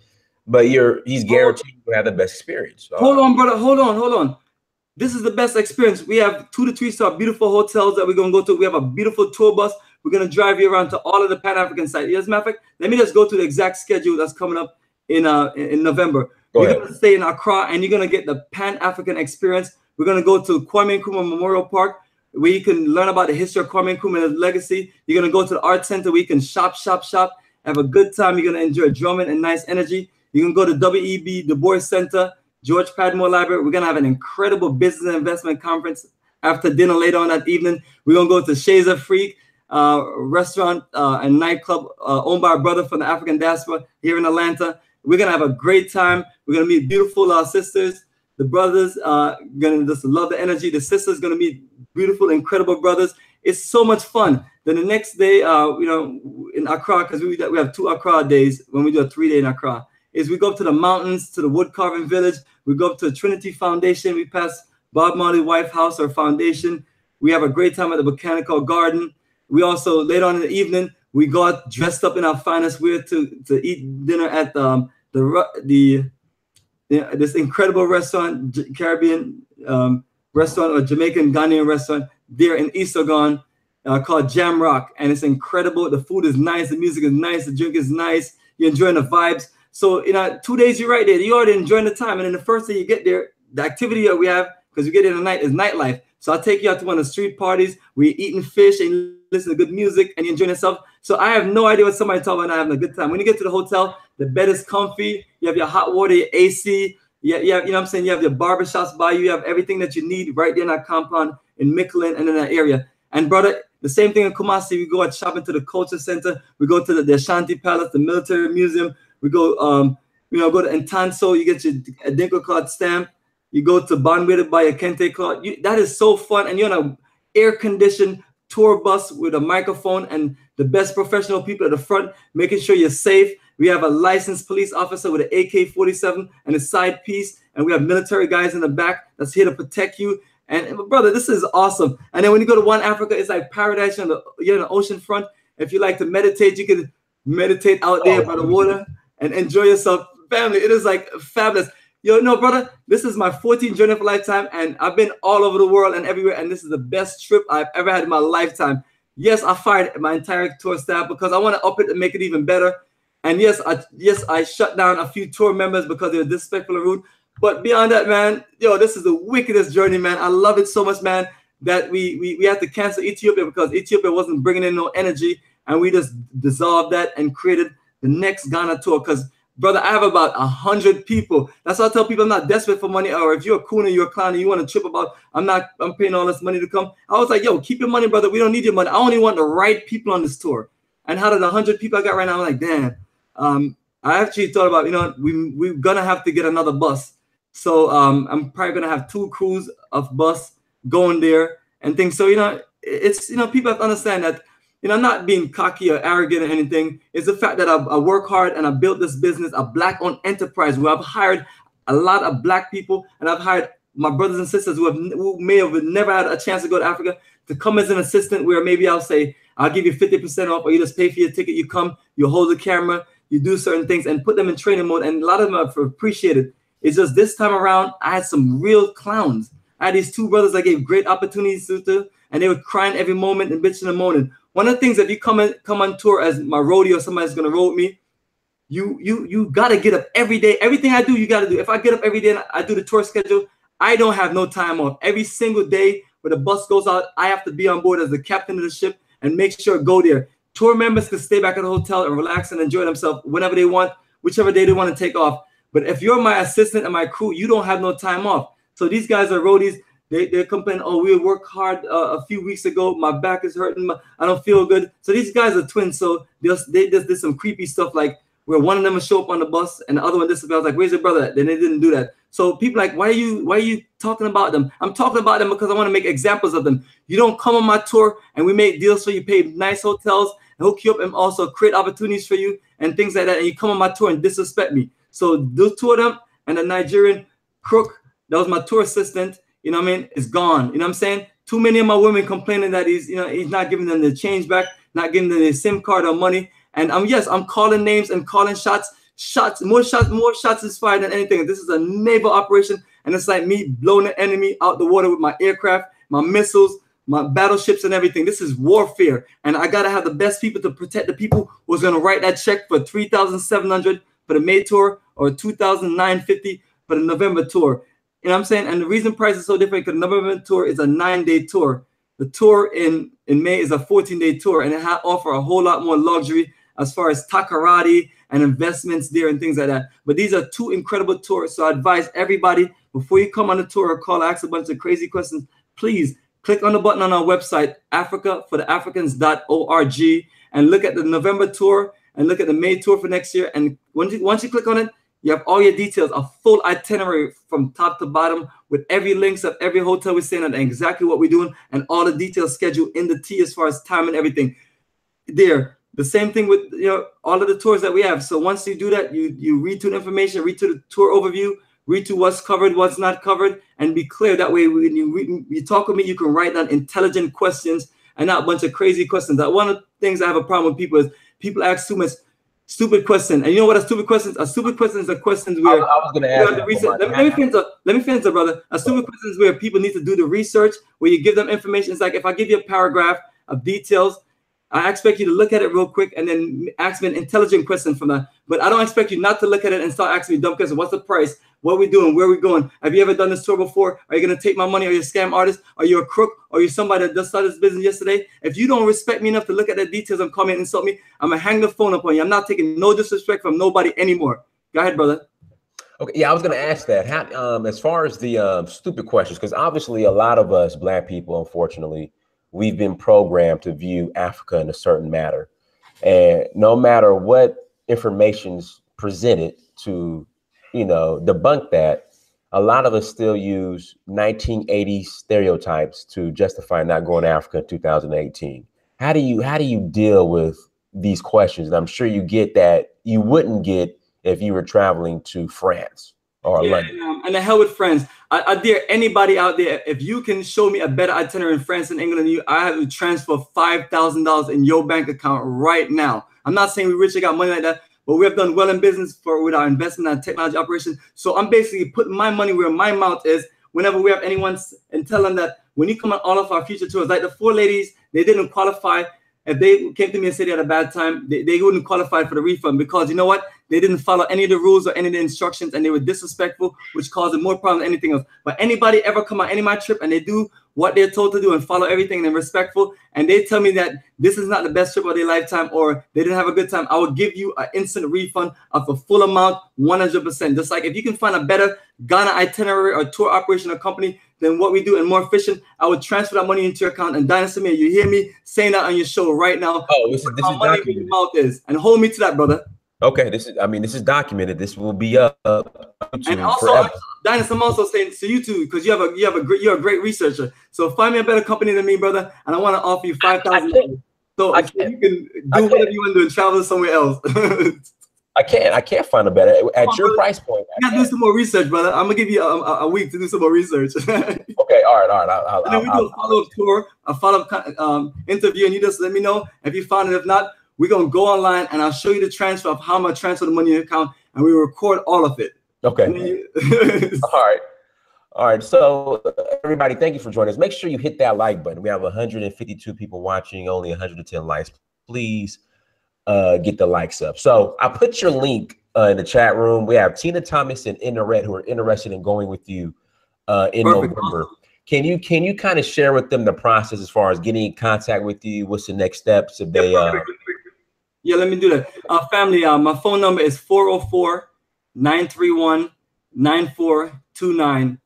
But you're he's guaranteed you have the best experience. So. Hold on, brother. Hold on, hold on. This is the best experience. We have two to three star beautiful hotels that we're going to go to. We have a beautiful tour bus. We're going to drive you around to all of the Pan-African sites. As a matter of fact, let me just go to the exact schedule that's coming up in uh, in November. Go you're going to stay in Accra, and you're going to get the Pan-African experience. We're going to go to Kwame Nkrumah Memorial Park, where you can learn about the history of Kwame Nkrumah and his legacy. You're going to go to the Art Center, where you can shop, shop, shop, have a good time. You're going to enjoy drumming and nice energy. You can go to W E B Du Bois Center, George Padmore Library. We're going to have an incredible business investment conference after dinner later on that evening. We're going to go to Shazer Freak, uh, restaurant uh, and nightclub uh, owned by our brother from the African diaspora here in Atlanta. We're going to have a great time. We're going to meet beautiful uh, sisters. The brothers are uh, going to just love the energy. The sisters going to meet beautiful, incredible brothers. It's so much fun. Then the next day, uh, you know, in Accra, because we, we have two Accra days when we do a three-day in Accra. is we go up to the mountains, to the wood carving village. We go up to the Trinity Foundation. We pass Bob Marley White House, our foundation. We have a great time at the Botanical Garden. We also, later on in the evening, we got dressed up in our finest wear to, to eat dinner at um, the, the the this incredible restaurant, Caribbean um, restaurant or Jamaican Ghanaian restaurant there in Isogon uh, called Jamrock. And it's incredible. The food is nice. The music is nice. The drink is nice. You're enjoying the vibes. So, you know, two days you're right there. You're already enjoying the time. And then the first day you get there, the activity that we have, because you get in the night, is nightlife. So I'll take you out to one of the street parties. We're eating fish and listening to good music and enjoying yourself. So I have no idea what somebody talking about. I'm having a good time. When you get to the hotel, the bed is comfy. You have your hot water, your A C. You have, you have, you know what I'm saying? You have your barbershops by you. You have everything that you need right there in that compound in Michelin and in that area. And, brother, the same thing in Kumasi. We go out shopping to the culture center. We go to the, the Ashanti Palace, the military museum. We go, um, you know, go to Ntonso. You get your Dinko card stamp. You go to Banwea to buy a Kente cloth. You, that is so fun. And you're on an air-conditioned tour bus with a microphone and the best professional people at the front, making sure you're safe. We have a licensed police officer with an A K forty-seven and a side piece. And we have military guys in the back that's here to protect you. And, and brother, this is awesome. And then when you go to One Africa, it's like paradise. You're on the, you're on the ocean front. If you like to meditate, you can meditate out there by the water and enjoy yourself. Family, it is like fabulous. Yo, no, brother, this is my fourteenth Journey of a Lifetime, and I've been all over the world and everywhere, and this is the best trip I've ever had in my lifetime. Yes, I fired my entire tour staff because I want to up it and make it even better. And yes, I yes I shut down a few tour members because they were disrespectful and rude. But beyond that, man, yo, this is the wickedest journey, man. I love it so much, man, that we, we, we had to cancel Ethiopia because Ethiopia wasn't bringing in no energy, and we just dissolved that and created the next Ghana tour because, brother, I have about one hundred people. That's why I tell people I'm not desperate for money. Or if you're a coon and you're a clown and you want to trip about, I'm not, I'm paying all this money to come. I was like, yo, keep your money, brother. We don't need your money. I only want the right people on this tour. And out of the one hundred people I got right now, I'm like, damn. Um, I actually thought about, you know, we, we're going to have to get another bus. So um, I'm probably going to have two crews of bus going there and things. So, you know, it's, you know, people have to understand that. You know, I'm not being cocky or arrogant or anything. It's the fact that I, I work hard and I built this business, a black-owned enterprise where I've hired a lot of black people, and I've hired my brothers and sisters who have who may have never had a chance to go to Africa to come as an assistant. Where maybe I'll say, I'll give you fifty percent off, or you just pay for your ticket. You come, you hold the camera, you do certain things, and put them in training mode. And a lot of them are appreciated. It's just this time around, I had some real clowns. I had these two brothers I gave great opportunities to, and they were crying every moment and bitching and moaning. One of the things, if you come in, come on tour as my roadie or somebody's gonna road me, you you you gotta get up every day. Everything I do, you gotta do. If I get up every day and I do the tour schedule, I don't have no time off. Every single day when the bus goes out, I have to be on board as the captain of the ship and make sure I go there. Tour members can stay back at the hotel and relax and enjoy themselves whenever they want, whichever day they want to take off. But if you're my assistant and my crew, you don't have no time off. So these guys are roadies. They, they complain, oh, we worked hard uh, a few weeks ago. My back is hurting. My, I don't feel good. So these guys are twins. So they just, they just did some creepy stuff like where one of them would show up on the bus and the other one disappeared. I was like, where's your brother at? Then they didn't do that. So people are like, why are you why are you talking about them? I'm talking about them because I want to make examples of them. You don't come on my tour and we make deals for you, pay nice hotels, and hook you up and also create opportunities for you and things like that. And you come on my tour and disrespect me. So those two of them and a Nigerian crook, that was my tour assistant. You know what I mean? It's gone. You know what I'm saying? Too many of my women complaining that he's, you know, he's not giving them the change back, not giving them their SIM card or money. And I'm, yes, I'm calling names and calling shots. Shots, more shots, more shots is fired than anything. This is a naval operation. And it's like me blowing the enemy out the water with my aircraft, my missiles, my battleships and everything. This is warfare. And I got to have the best people to protect the people who's going to write that check for three thousand seven hundred dollars for the May tour or two thousand nine hundred fifty dollars for the November tour. You know what I'm saying? And the reason price is so different because the November tour is a nine-day tour. The tour in, in May is a fourteen-day tour, and it offers a whole lot more luxury as far as takarati and investments there and things like that. But these are two incredible tours, so I advise everybody, before you come on the tour or call, ask a bunch of crazy questions, please click on the button on our website, africa for the africans dot org, and look at the November tour and look at the May tour for next year. And once you, once you click on it, you have all your details, a full itinerary from top to bottom with every links of every hotel we're staying at and exactly what we're doing and all the details scheduled in the T as far as time and everything. There, The same thing with, you know, all of the tours that we have. So once you do that, you, you read through the information, read through the tour overview, read through what's covered, what's not covered, and be clear. That way, when you, when you talk with me, you can write down intelligent questions and not a bunch of crazy questions. That one of the things I have a problem with people is people ask too much stupid questions. And you know what a stupid question is? A stupid question is a question where I, I was gonna ask the research. Let me, let me finish up, let me finish up, brother. A stupid question is where people need to do the research, where you give them information. It's like if I give you a paragraph of details, I expect you to look at it real quick and then ask me an intelligent question from that. But I don't expect you not to look at it and start asking me dumb questions. What's the price? What are we doing? Where are we going? Have you ever done this tour before? Are you going to take my money? Are you a scam artist? Are you a crook? Are you somebody that just started this business yesterday? If you don't respect me enough to look at the details and come and insult me, I'm going to hang the phone up on you. I'm not taking no disrespect from nobody anymore. Go ahead, brother. Okay, yeah, I was going to ask that. How, um, as far as the um, stupid questions, because obviously a lot of us Black people, unfortunately, we've been programmed to view Africa in a certain manner, and no matter what information's presented to, you know, debunk that, a lot of us still use nineteen eighties stereotypes to justify not going to Africa in two thousand eighteen. How do you how do you deal with these questions? And I'm sure you get that you wouldn't get if you were traveling to France. Or yeah, and, um, and the hell with France. I, I dare anybody out there, if you can show me a better itinerary in France and England than you, I have to transfer five thousand dollars in your bank account right now. I'm not saying we richly got money like that, but we have done well in business for with our investment and technology operation. So I'm basically putting my money where my mouth is whenever we have anyone and tell them that when you come on all of our future tours, like the four ladies, they didn't qualify. If they came to me and said they had a bad time, they, they wouldn't qualify for the refund because, you know what? They didn't follow any of the rules or any of the instructions, and they were disrespectful, which caused more problems than anything else. But anybody ever come on any of my trip and they do what they're told to do and follow everything and they're respectful, and they tell me that this is not the best trip of their lifetime or they didn't have a good time, I will give you an instant refund of a full amount, one hundred percent. Just like if you can find a better Ghana itinerary or tour operation or company than what we do and more efficient, I would transfer that money into your account. And Dynast Amir, you hear me saying that on your show right now. Oh, this is, this is money in your mouth is, and hold me to that, brother. Okay, this is, I mean, this is documented. This will be up. up and also, forever. Dynast, I'm also saying to you too, because you have a, you have a great, you're a great researcher. So find me a better company than me, brother. And I want to offer you five thousand dollars. So I can, you can do whatever you want to do and travel somewhere else. I can't, I can't find a better at on, your brother. Price point. I you gotta do some more research, brother. I'm gonna give you a, a, a week to do some more research. Okay, all right, all right. I'll, I'll, and then we I'll, do a follow-up tour, a follow-up um, interview, and you just let me know if you found it. If not, we're gonna go online and I'll show you the transfer of how much transfer the money in your account, and we record all of it. Okay. You, all right, all right. So everybody, thank you for joining us. Make sure you hit that like button. We have one hundred fifty-two people watching, only one hundred ten likes. Please uh, get the likes up. So I put your link uh, in the chat room. We have Tina Thomas and Inaret who are interested in going with you uh, in Perfect. November. Can you can you kind of share with them the process as far as getting in contact with you? What's the next steps if they? Uh, Yeah, let me do that. Uh, family, uh, my phone number is four oh four, nine three one, nine four two nine.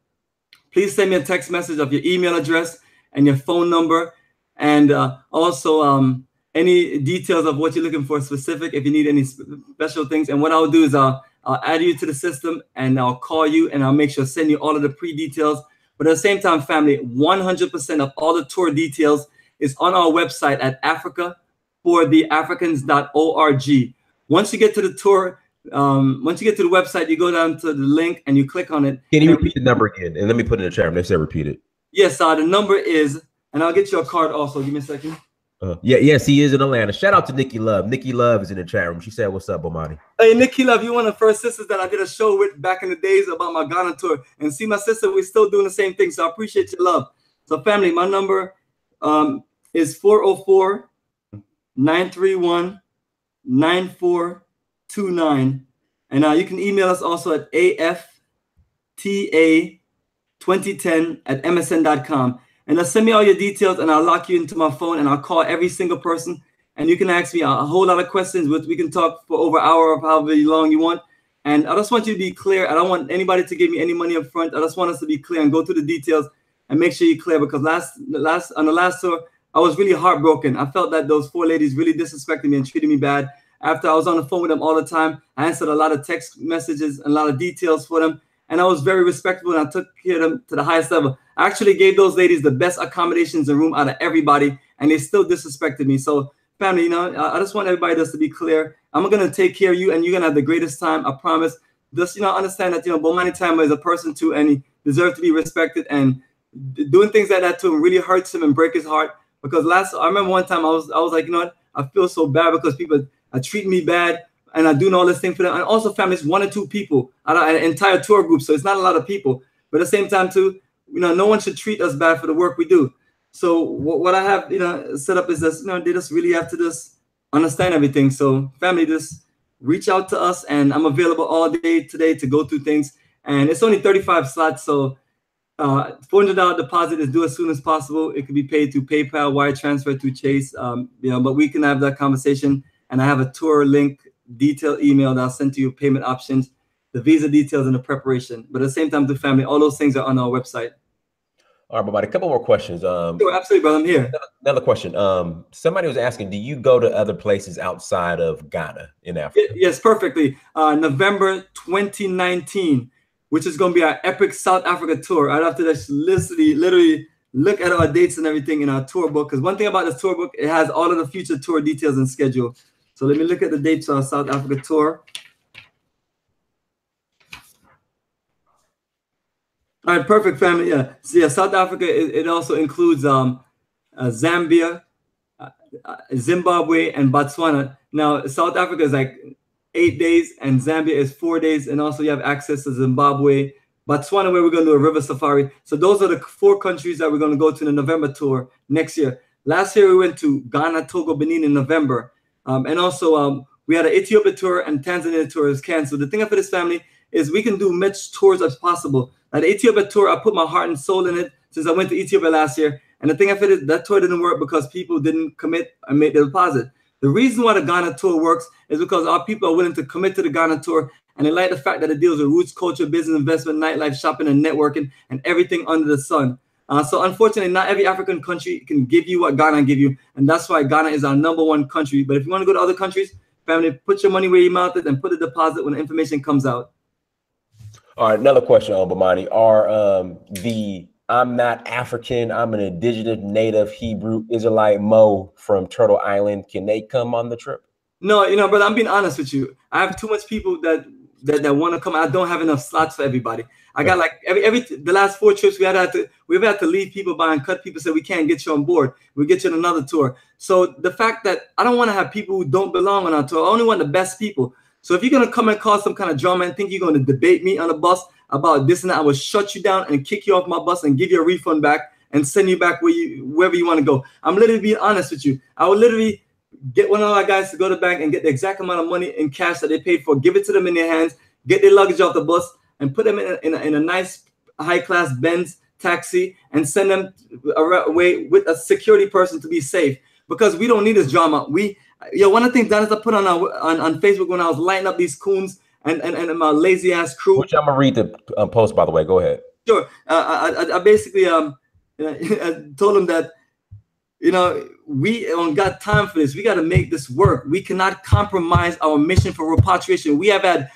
Please send me a text message of your email address and your phone number, and uh, also um, any details of what you're looking for specific, if you need any special things. And what I'll do is uh, I'll add you to the system, and I'll call you, and I'll make sure to send you all of the pre-details. But at the same time, family, one hundred percent of all the tour details is on our website at Africa for the Africans dot org. Once you get to the tour, um, once you get to the website, you go down to the link and you click on it. Can you repeat the number again? And let me put it in the chat room. They said repeat it. Yes, uh, the number is, and I'll get you a card also. Give me a second. Uh, yeah, yes, he is in Atlanta. Shout out to Nikki Love. Nikki Love is in the chat room. She said, "What's up, Bomani?" Hey, Nikki Love, you're one of the first sisters that I did a show with back in the days about my Ghana tour. And see, my sister, we're still doing the same thing. So I appreciate your love. So, family, my number um, is four oh four. nine three one, nine four two nine, and uh, you can email us also at A F T A twenty ten at M S N dot com, and uh, send me all your details, and I'll lock you into my phone, and I'll call every single person, and you can ask me a whole lot of questions. With we can talk for over an hour or however long you want, and I just want you to be clear. I don't want anybody to give me any money up front. I just want us to be clear and go through the details and make sure you're clear, because last last on the last tour, I was really heartbroken. I felt that those four ladies really disrespected me and treated me bad. After I was on the phone with them all the time, I answered a lot of text messages and a lot of details for them. And I was very respectful, and I took care of them to the highest level. I actually gave those ladies the best accommodations and room out of everybody, and they still disrespected me. So Family, you know, I just want everybody just to be clear. I'm going to take care of you, and you're going to have the greatest time, I promise. Just, you know, understand that, you know, Bomani Tyehimba is a person too, and he deserves to be respected. And doing things like that to him really hurts him and breaks his heart. Because last, I remember one time I was, I was like, you know what, I feel so bad because people are treating me bad, and I'm doing all this thing for them. And also, family, it's one or two people, an entire tour group, so it's not a lot of people. But at the same time, too, you know, no one should treat us bad for the work we do. So what I have, you know, set up is this, you know, they just really have to just understand everything. So family, just reach out to us, and I'm available all day today to go through things. And it's only thirty-five slots, so uh, four hundred dollar deposit is due as soon as possible. It can be paid through PayPal, wire transfer, through Chase, um, you know, but we can have that conversation. And I have a tour link, detailed email that I'll send to you, payment options, the visa details, and the preparation. But at the same time, the family, all those things are on our website. All right, Bomani, a couple more questions. Um, sure, absolutely, brother. I'm here. Another, another question. Um, somebody was asking, do you go to other places outside of Ghana in Africa? Yes, perfectly. Uh, November twenty nineteen, which is going to be our epic South Africa tour. I'd have to just literally, literally look at our dates and everything in our tour book. Because one thing about this tour book, it has all of the future tour details and schedule. So let me look at the dates of our South Africa tour. All right, perfect, family. Yeah, so, yeah, South Africa. It, it also includes um, uh, Zambia, uh, Zimbabwe, and Botswana. Now, South Africa is like eight days, and Zambia is four days. And also, you have access to Zimbabwe, Botswana, where we're going to do a river safari. So those are the four countries that we're going to go to in the November tour next year. Last year, we went to Ghana, Togo, Benin in November, um, and also um, we had an Ethiopia tour and Tanzania tour is canceled. The thing for this family is we can do much tours as possible. Now, the Ethiopia tour, I put my heart and soul in it since I went to Ethiopia last year. And the thing I figured is that tour didn't work because people didn't commit and make the deposit. The reason why the Ghana tour works is because our people are willing to commit to the Ghana tour, and they like the fact that it deals with roots, culture, business, investment, nightlife, shopping, and networking, and everything under the sun. Uh, so unfortunately, not every African country can give you what Ghana give you, and that's why Ghana is our number one country. But if you want to go to other countries, family, put your money where your mouth is and put a deposit when the information comes out. All right, another question on Bomani. Are um, the I'm not African, I'm an indigenous, native, Hebrew, Israelite Mo from Turtle Island, can they come on the trip? No, you know, brother, I'm being honest with you. I have too much people that that, that want to come. I don't have enough slots for everybody. I got like every every the last four trips we had, had to we've had to leave people by and cut people said we can't get you on board. We'll get you on another tour. So the fact that I don't want to have people who don't belong on our tour, I only want the best people. So if you're going to come and cause some kind of drama and think you're going to debate me on a bus about this and that, I will shut you down and kick you off my bus and give you a refund back and send you back where you, wherever you want to go. I'm literally being honest with you. I will literally get one of our guys to go to the bank and get the exact amount of money in cash that they paid for, give it to them in their hands, get their luggage off the bus, and put them in a, in a, in a nice high-class Benz taxi and send them away with a security person to be safe, because we don't need this drama. We... Yo, one of the things Dynast I put on, our, on on Facebook when I was lighting up these coons and, and, and my lazy ass crew. Which I'm gonna read the uh, post, by the way. Go ahead. Sure. Uh, I, I, I basically um I told them that, you know, we don't got time for this. We got to make this work. We cannot compromise our mission for repatriation. We have had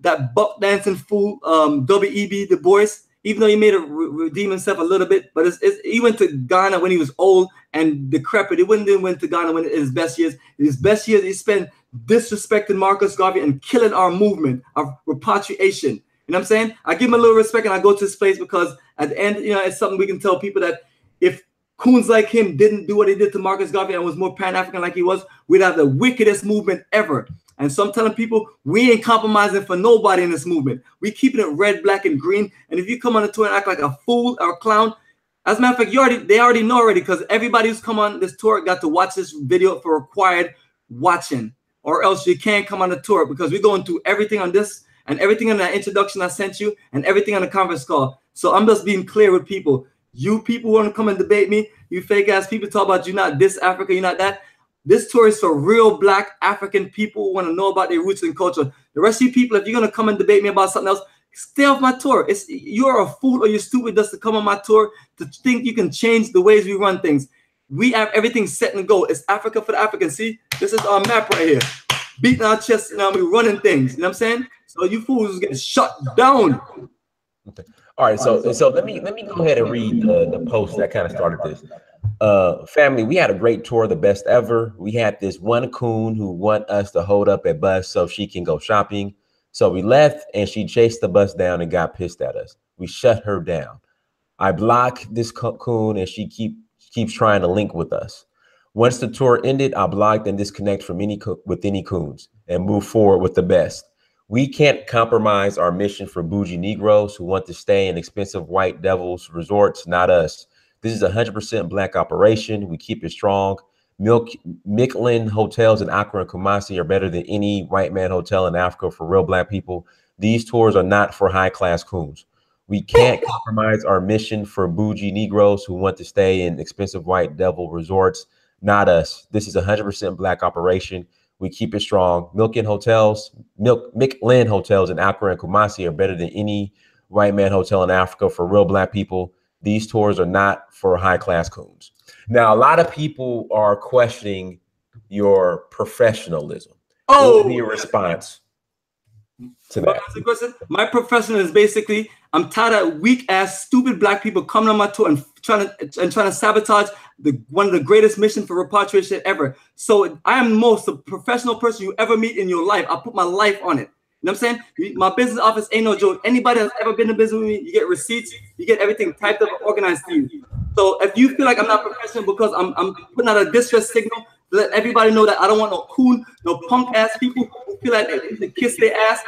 that buck dancing fool um, W E B Du Bois. Even though he made a redeem himself a little bit, but it's, it's, he went to Ghana when he was old and decrepit. He wouldn't went to Ghana when his best years. His best years, he spent disrespecting Marcus Garvey and killing our movement of repatriation. You know what I'm saying? I give him a little respect, and I go to this place because at the end, you know, it's something we can tell people that if coons like him didn't do what he did to Marcus Garvey and was more Pan-African like he was, we'd have the wickedest movement ever. And so I'm telling people, we ain't compromising for nobody in this movement. We keeping it red, black, and green. And if you come on the tour and act like a fool or a clown, as a matter of fact, you already they already know already, because everybody who's come on this tour got to watch this video for required watching, or else you can't come on the tour, because we're going through everything on this and everything in that introduction I sent you and everything on the conference call. So I'm just being clear with people. You people want to come and debate me. You fake ass people talk about you're not this Africa, you're not that. This tour is for real black African people who want to know about their roots and culture. The rest of you people, if you're going to come and debate me about something else, stay off my tour. It's, you're a fool or you're stupid just to come on my tour to think you can change the ways we run things. We have everything set and go. It's Africa for the Africans. See, this is our map right here. Beating our chests and you know, we're running things. You know what I'm saying? So you fools get shut down. Okay. All right, so so let me let me go ahead and read the, the post that kind of started this. Uh, family, we had a great tour, the best ever. We had this one coon who wanted us to hold up a bus so she can go shopping. So we left and she chased the bus down and got pissed at us. We shut her down. I block this coon and she keep keeps trying to link with us. Once the tour ended, I blocked and disconnect from any with any coons and move forward with the best. We can't compromise our mission for bougie Negroes who want to stay in expensive white devils resorts, not us. This is a one hundred percent black operation. We keep it strong. Milk, Michelin hotels in Accra and Kumasi are better than any white man hotel in Africa for real black people. These tours are not for high-class coons. We can't compromise our mission for bougie Negroes who want to stay in expensive white devil resorts, not us. This is a one hundred percent black operation. We keep it strong. Milken hotels, Milk, Michelin hotels in Accra and Kumasi are better than any white man hotel in Africa for real black people. These tours are not for high class coons. Now, a lot of people are questioning your professionalism. Oh, what would be your response to that? That's a question. My profession is basically, I'm tired of weak ass, stupid black people coming on my tour and trying to and trying to sabotage the one of the greatest missions for repatriation ever. So I am most the professional person you ever meet in your life. I put my life on it. You know what I'm saying? My business office ain't no joke. Anybody that's ever been in business with me, you get receipts, you get everything typed up and organized to you. So if you feel like I'm not professional because I'm, I'm putting out a distress signal, let everybody know that I don't want no coon, no punk ass people who feel like they need to kiss their ass.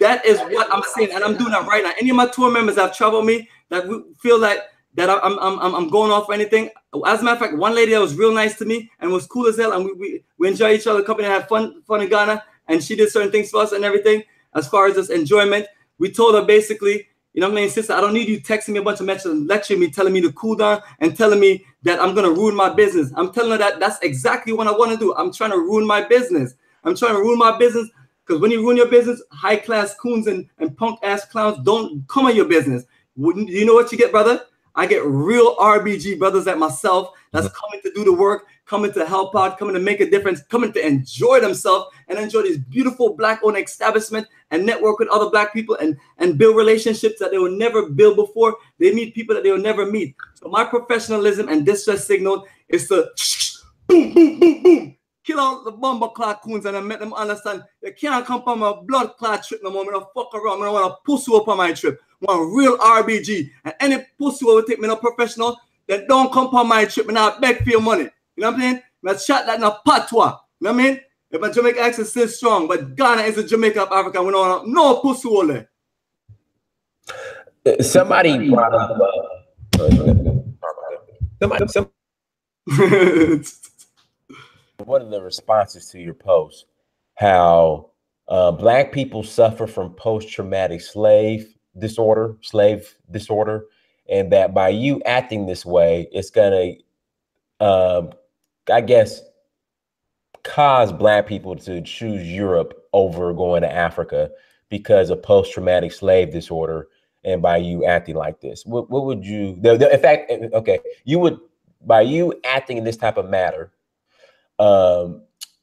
That is what I'm saying, and I'm doing that right now. Any of my tour members that have trouble me, that feel like that I'm, I'm, I'm going off for anything. As a matter of fact, one lady that was real nice to me and was cool as hell, and we, we, we enjoyed each other company and had fun, fun in Ghana. And she did certain things for us and everything, as far as this enjoyment. We told her basically, you know what I mean, sister, I don't need you texting me a bunch of messages and lecturing me, telling me to cool down and telling me that I'm going to ruin my business. I'm telling her that that's exactly what I want to do. I'm trying to ruin my business. I'm trying to ruin my business because when you ruin your business, high-class coons and, and punk-ass clowns don't come on your business. You know what you get, brother? I get real R B G brothers like myself that's coming to do the work, coming to help out, coming to make a difference, coming to enjoy themselves and enjoy this beautiful black-owned establishment and network with other black people and, and build relationships that they will never build before. They meet people that they will never meet. So my professionalism and distress signal is to boom, boom, boom, boom. Kill all the bomber clock coons and I make them understand they cannot come on my blood clot trip no more. I'm going to fuck around. I'm going to want to push you up on my trip. One real R B G, and any pussy will take me no professional, then don't come on my trip and I beg for your money. You know what I'm saying? Let's shot that in a patois. You know what I mean? If my Jamaican accent is still strong, but Ghana is a Jamaica of Africa. We don't want no pussy will there. Somebody brought up. Uh, somebody, somebody. One of the responses to your post, how uh, black people suffer from post-traumatic slave disorder, slave disorder, and that by you acting this way, it's gonna, uh, I guess, cause black people to choose Europe over going to Africa because of post-traumatic slave disorder. And by you acting like this, what, what would you? In fact, okay, you would by you acting in this type of matter, um,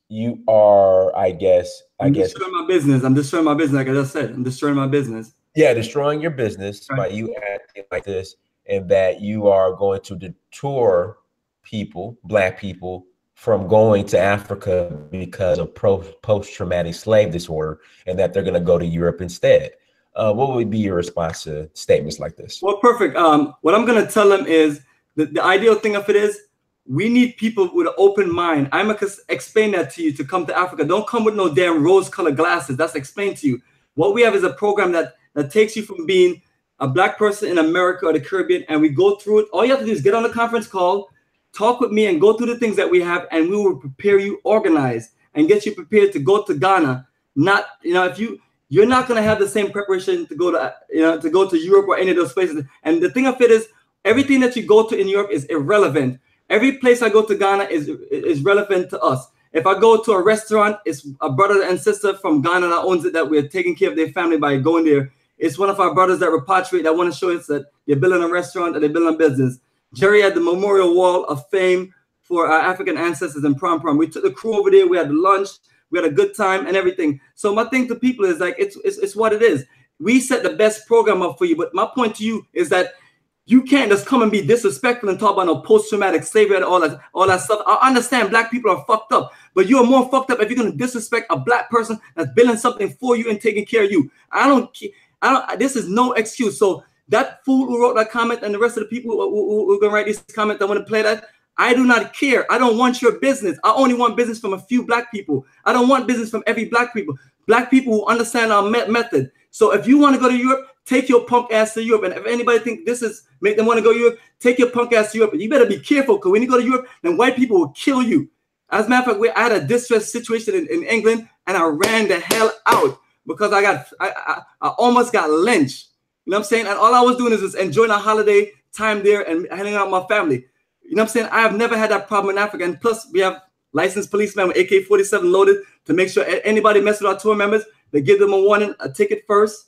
you are, I guess, I I'm guess, destroying my business. I'm destroying my business, like I just said. I'm destroying my business. Yeah, destroying your business by you acting like this, and that you are going to detour people, black people, from going to Africa because of post-traumatic slave disorder, and that they're going to go to Europe instead. Uh, what would be your response to statements like this? Well, perfect. Um, what I'm going to tell them is the, the ideal thing of it is we need people with an open mind. I'm going to explain that to you to come to Africa. Don't come with no damn rose-colored glasses. That's explained to you. What we have is a program that that takes you from being a black person in America or the Caribbean, and we go through it. All you have to do is get on a conference call, talk with me, and go through the things that we have, and we will prepare you, organize, and get you prepared to go to Ghana. Not, you know, if you, you're not going to have the same preparation to go to, you know, to go to Europe or any of those places. And the thing of it is, everything that you go to in Europe is irrelevant. Every place I go to Ghana is, is relevant to us. If I go to a restaurant, it's a brother and sister from Ghana that owns it, that we're taking care of their family by going there. It's one of our brothers that repatriate that want to show us that they're building a restaurant and they're building a business. Jerry had the Memorial Wall of Fame for our African ancestors in Prom Prom. We took the crew over there. We had lunch. We had a good time and everything. So my thing to people is like, it's, it's, it's what it is. we set the best program up for you. But my point to you is that you can't just come and be disrespectful and talk about no post-traumatic slavery and all that, all that stuff. I understand black people are fucked up, but you're more fucked up if you're going to disrespect a black person that's building something for you and taking care of you. I don't, I don't, this is no excuse. So that fool who wrote that comment and the rest of the people who, who, who are going to write these comments that want to play that, I do not care. I don't want your business. I only want business from a few black people. I don't want business from every black people. Black people who understand our me method. So if you want to go to Europe, take your punk ass to Europe. And if anybody think this is make them want to go to Europe, take your punk ass to Europe. You better be careful, because when you go to Europe, then white people will kill you. As a matter of fact, we I had a distress situation in, in England, and I ran the hell out because I got I, I, I almost got lynched. You know what I'm saying? And all I was doing is just enjoying a holiday time there and hanging out with my family. You know what I'm saying? I have never had that problem in Africa. And plus, we have licensed policemen with A K forty-seven loaded to make sure anybody messes with our tour members, they give them a warning, a ticket first,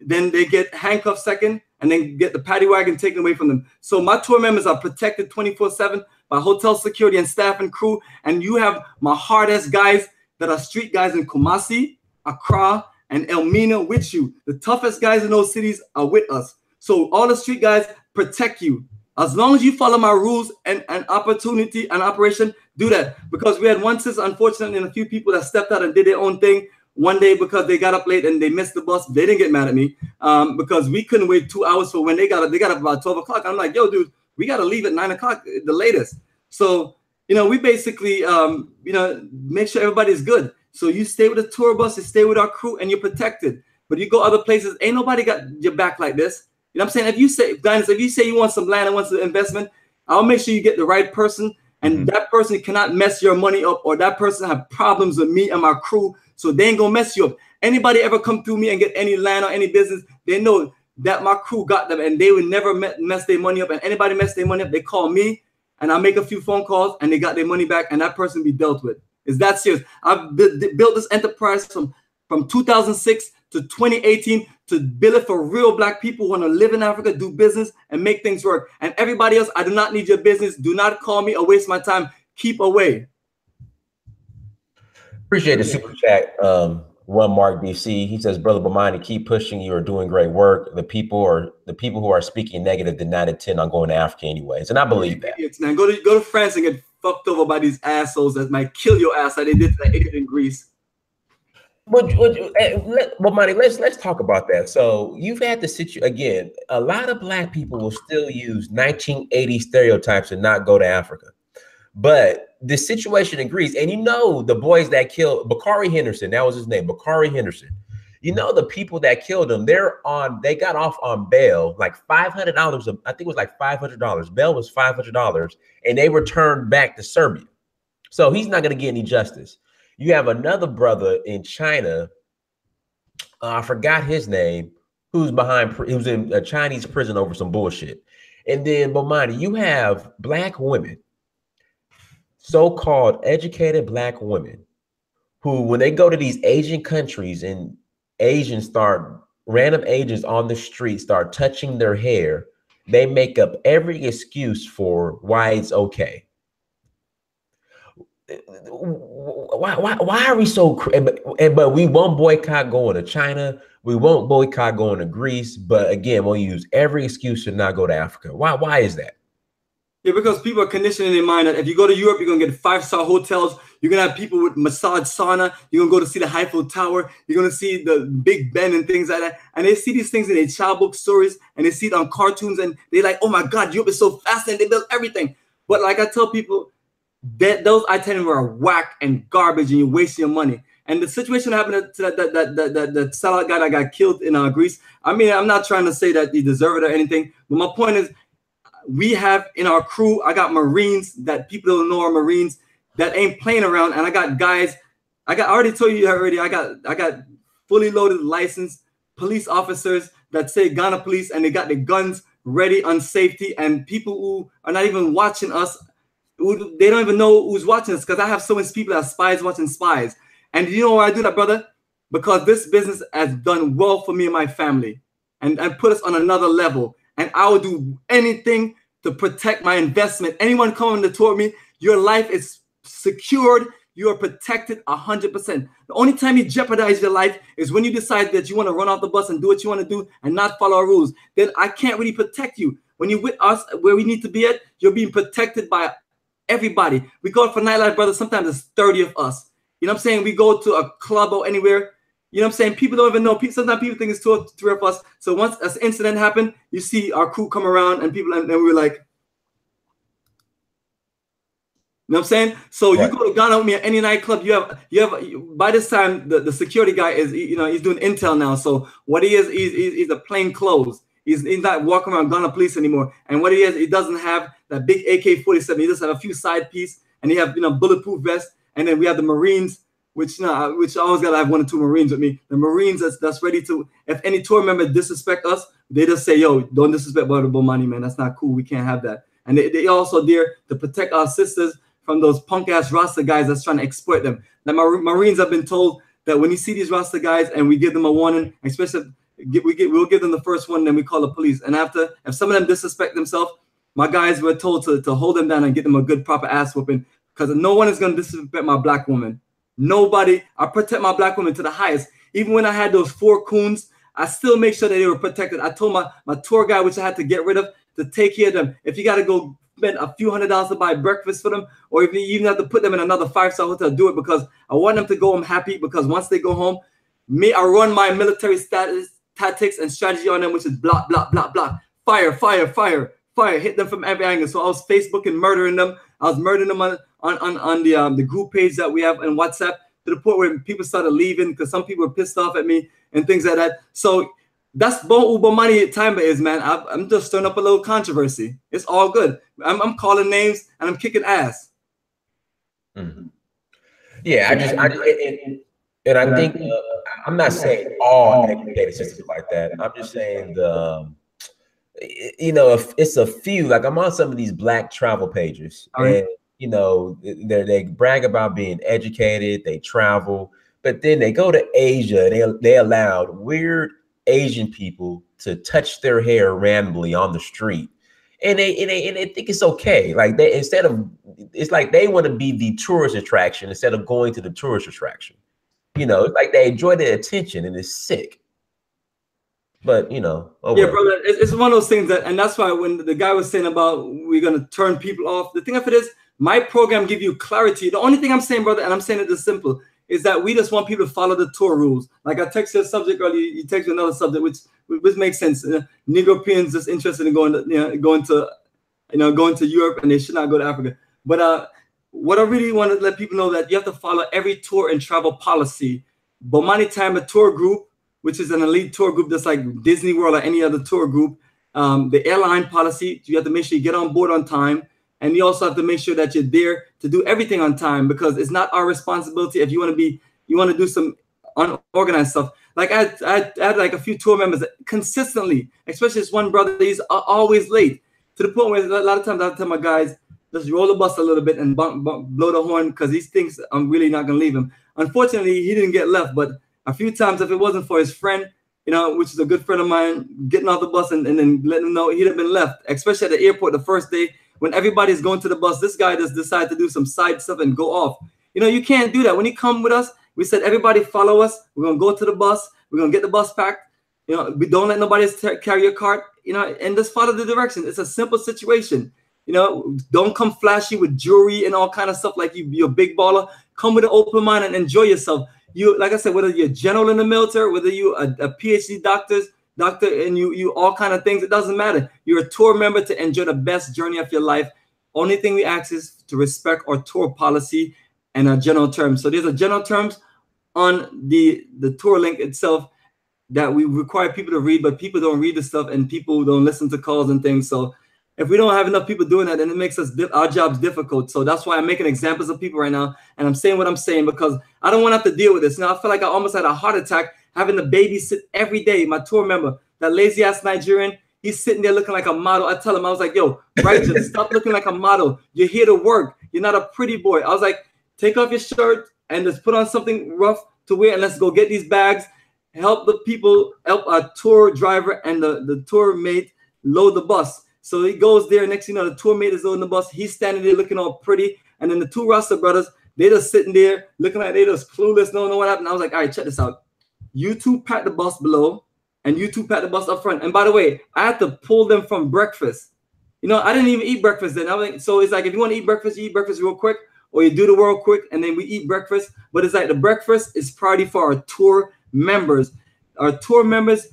then they get handcuffed second, and then get the paddy wagon taken away from them. So my tour members are protected twenty-four seven by hotel security and staff and crew. And you have my hard-ass guys that are street guys in Kumasi, Accra, and Elmina with you. The toughest guys in those cities are with us. So all the street guys protect you. As long as you follow my rules and, and opportunity and operation, do that. Because we had one sister, unfortunately, and a few people that stepped out and did their own thing one day because they got up late and they missed the bus. They didn't get mad at me um, because we couldn't wait two hours for when they got up. They got up about twelve o'clock. I'm like, yo, dude, we got to leave at nine o'clock, the latest. So, you know, we basically, um, you know, make sure everybody's good. So you stay with the tour bus, you stay with our crew, and you're protected. But you go other places, ain't nobody got your back like this. You know what I'm saying? If you say, Dynast, if you say you want some land and want some investment, I'll make sure you get the right person, and mm-hmm. that person cannot mess your money up, or that person have problems with me and my crew, so they ain't gonna mess you up. Anybody ever come through me and get any land or any business, they know that my crew got them, and they would never mess their money up. And anybody mess their money up, they call me, and I make a few phone calls, and they got their money back, and that person be dealt with. It's that serious. I've built this enterprise from from two thousand six to twenty eighteen to build it for real black people who want to live in Africa, do business, and make things work. And everybody else, I do not need your business. Do not call me or waste my time. Keep away. Appreciate the super chat. Um, one Mark B C, he says, "Brother Bomani, keep pushing. You are doing great work. The people or the people who are speaking negative did not intend on going to Africa anyways." And I believe that. Now go to go to France and get fucked over by these assholes that might kill your ass like they did to that idiot in Greece. Would, would, let, well, Monty, let's let's talk about that. So you've had the situation again. A lot of black people will still use nineteen eighty stereotypes and not go to Africa. But the situation in Greece, and you know the boys that killed Bakari Henderson, that was his name, Bakari Henderson. You know the people that killed him. They're on. They got off on bail, like five hundred dollars. I think it was like five hundred dollars. Bail was five hundred dollars, and they returned back to Serbia. So he's not going to get any justice. You have another brother in China, uh, I forgot his name, who's behind, he was in a Chinese prison over some bullshit. And then, Bomani, you have black women, so-called educated black women, who when they go to these Asian countries and Asians start, random Asians on the street start touching their hair, they make up every excuse for why it's okay. Why, why, why are we so, and, and, but we won't boycott going to China. We won't boycott going to Greece. But again, we'll use every excuse to not go to Africa. Why, why is that? Yeah, because people are conditioning their mind that if you go to Europe, you're going to get five-star hotels. You're going to have people with massage sauna. You're going to go to see the Eiffel Tower. You're going to see the Big Ben and things like that. And they see these things in their child book stories, and they see it on cartoons, and they're like, oh my God, Europe is so fascinating. They built everything. But like I tell people, that those itineraries are whack and garbage, and you're wasting your money. And the situation happened to that that that that, that, that sellout guy that got killed in uh, Greece. I mean, I'm not trying to say that he deserved it or anything, but my point is, we have in our crew, I got Marines that people don't know are Marines that ain't playing around, and I got guys. I got I already told you already. I got I got fully loaded licensed police officers that say Ghana police, and they got their guns ready on safety, and people who are not even watching us. They don't even know who's watching us, because I have so many people that are spies watching spies. And you know why I do that, brother? Because this business has done well for me and my family, and, and put us on another level. And I will do anything to protect my investment. Anyone coming to tour me, your life is secured. you are protected one hundred percent. The only time you jeopardize your life is when you decide that you want to run off the bus and do what you want to do and not follow our rules. Then I can't really protect you. When you're with us, where we need to be at, you're being protected by everybody. We go out for nightlife, brother. Sometimes it's thirty of us. You know what I'm saying? We go to a club or anywhere. You know what I'm saying? People don't even know. Sometimes people think it's two or three of us. So once an incident happened, you see our crew come around and people, and then we were like, you know what I'm saying? So right. You go to Ghana with me at any nightclub, you have, you have, by this time, the, the security guy is, you know, he's doing intel now. So what he is, he's, he's a plain clothes. He's, he's not walking around Ghana police anymore. And what he is, he doesn't have that big A K forty-seven. He just have a few side piece and he have, you know, bulletproof vests. And then we have the Marines, which, you know, which I always got to have one or two Marines with me. The Marines that's, that's ready to, if any tour member disrespect us, they just say, yo, don't disrespect Brother Bomani, man. That's not cool. We can't have that. And they, they also there to protect our sisters from those punk-ass Rasta guys that's trying to exploit them. Now, my Marines have been told that when you see these Rasta guys and we give them a warning, especially if we get, we'll give them the first one, then we call the police. And after, if some of them disrespect themselves, my guys were told to, to hold them down and get them a good proper ass whooping, because no one is going to disrespect my black woman. Nobody. I protect my black woman to the highest. Even when I had those four coons, I still make sure that they were protected. I told my, my tour guy, which I had to get rid of, to take care of them. If you got to go spend a few hundred dollars to buy breakfast for them, or if you even have to put them in another five-star hotel, do it, because I want them to go home happy, because once they go home, me, I run my military status, tactics and strategy on them, which is block, block, block, block, fire, fire, fire, fire, hit them from every angle. So I was Facebooking murdering them. I was murdering them on, on, on, on the, um, the group page that we have and WhatsApp, to the point where people started leaving because some people were pissed off at me and things like that. So that's what Bomani Tyehimba is, man. I, I'm just stirring up a little controversy. It's all good. I'm, I'm calling names and I'm kicking ass. Mm-hmm. Yeah, I just, I, and, and I think, uh, I'm not saying all educated systems like that. I'm just saying, the, you know, if it's a few, like I'm on some of these black travel pages, right, and, you know, they they brag about being educated, they travel, but then they go to Asia, they, they allowed weird Asian people to touch their hair randomly on the street, and they and they, and they think it's okay. Like they, instead of, it's like they want to be the tourist attraction instead of going to the tourist attraction. You know, it's like they enjoy the attention and it's sick. But you know, oh yeah, well. Brother, it's one of those things that, and that's why when the guy was saying about we're gonna turn people off, the thing of it is, my program give you clarity. The only thing I'm saying, brother, and I'm saying it is simple, is that we just want people to follow the tour rules. Like I text you a subject earlier, you text you another subject, which which makes sense. Uh, Negropeans just interested in going to, you know, going to, you know, going to Europe, and they should not go to Africa. But uh, what I really want to let people know that you have to follow every tour and travel policy. Bomani Tyehimba tour group, which is an elite tour group that's like Disney World or any other tour group. Um, the airline policy, you have to make sure you get on board on time. And you also have to make sure that you're there to do everything on time, because it's not our responsibility if you want to be, you want to do some unorganized stuff. Like I had, I, had, I had like a few tour members that consistently, especially this one brother, he's always late, to the point where a lot of times I tell my guys, just roll the bus a little bit and bump, bump, blow the horn, because he thinks I'm really not going to leave him. Unfortunately, he didn't get left, but a few times if it wasn't for his friend, you know, which is a good friend of mine, getting off the bus and, and then letting him know, he'd have been left, especially at the airport the first day. When everybody's going to the bus, this guy just decided to do some side stuff and go off. You know, you can't do that. When you come with us, we said, everybody follow us. We're going to go to the bus. We're going to get the bus packed. You know, we don't let nobody carry your cart, you know, and just follow the direction. It's a simple situation. You know, don't come flashy with jewelry and all kind of stuff like you, you're a big baller. Come with an open mind and enjoy yourself. You, like I said, whether you're a general in the military, whether you're a, a PhD doctor's, doctor and you you all kind of things, it doesn't matter. You're a tour member to enjoy the best journey of your life. Only thing we ask is to respect our tour policy and our general terms. So there's a general terms on the the tour link itself that we require people to read, but people don't read the stuff and people don't listen to calls and things. So if we don't have enough people doing that, then it makes us our jobs difficult. So that's why I'm making examples of people right now, and I'm saying what I'm saying, because I don't want to have to deal with this. Now I feel like I almost had a heart attack having to babysit every day, my tour member, that lazy ass Nigerian, he's sitting there looking like a model. I tell him, I was like, yo, Righteous, stop looking like a model. You're here to work. You're not a pretty boy. I was like, take off your shirt and just put on something rough to wear, and let's go get these bags. Help the people, help our tour driver and the, the tour mate load the bus. So he goes there, next thing you know, the tour mate is loading the bus. He's standing there looking all pretty. And then the two Rasta brothers, They just sitting there looking like they just clueless, don't know what happened. I was like, all right, check this out. You two pack the bus below and you two pack the bus up front. And by the way, I had to pull them from breakfast. You know, I didn't even eat breakfast then. I was like, so it's like if you want to eat breakfast, you eat breakfast real quick, or you do the world quick, and then we eat breakfast. But it's like the breakfast is priority for our tour members. Our tour members,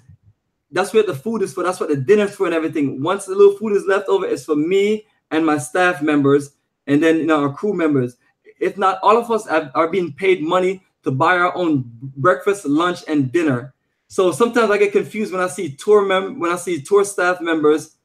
that's where the food is for. That's what the dinner's for and everything. Once the little food is left over, it's for me and my staff members, and then, you know, our crew members. If not, all of us have, are being paid money to buy our own breakfast, lunch, and dinner. So sometimes I get confused when I see tour mem when I see tour staff members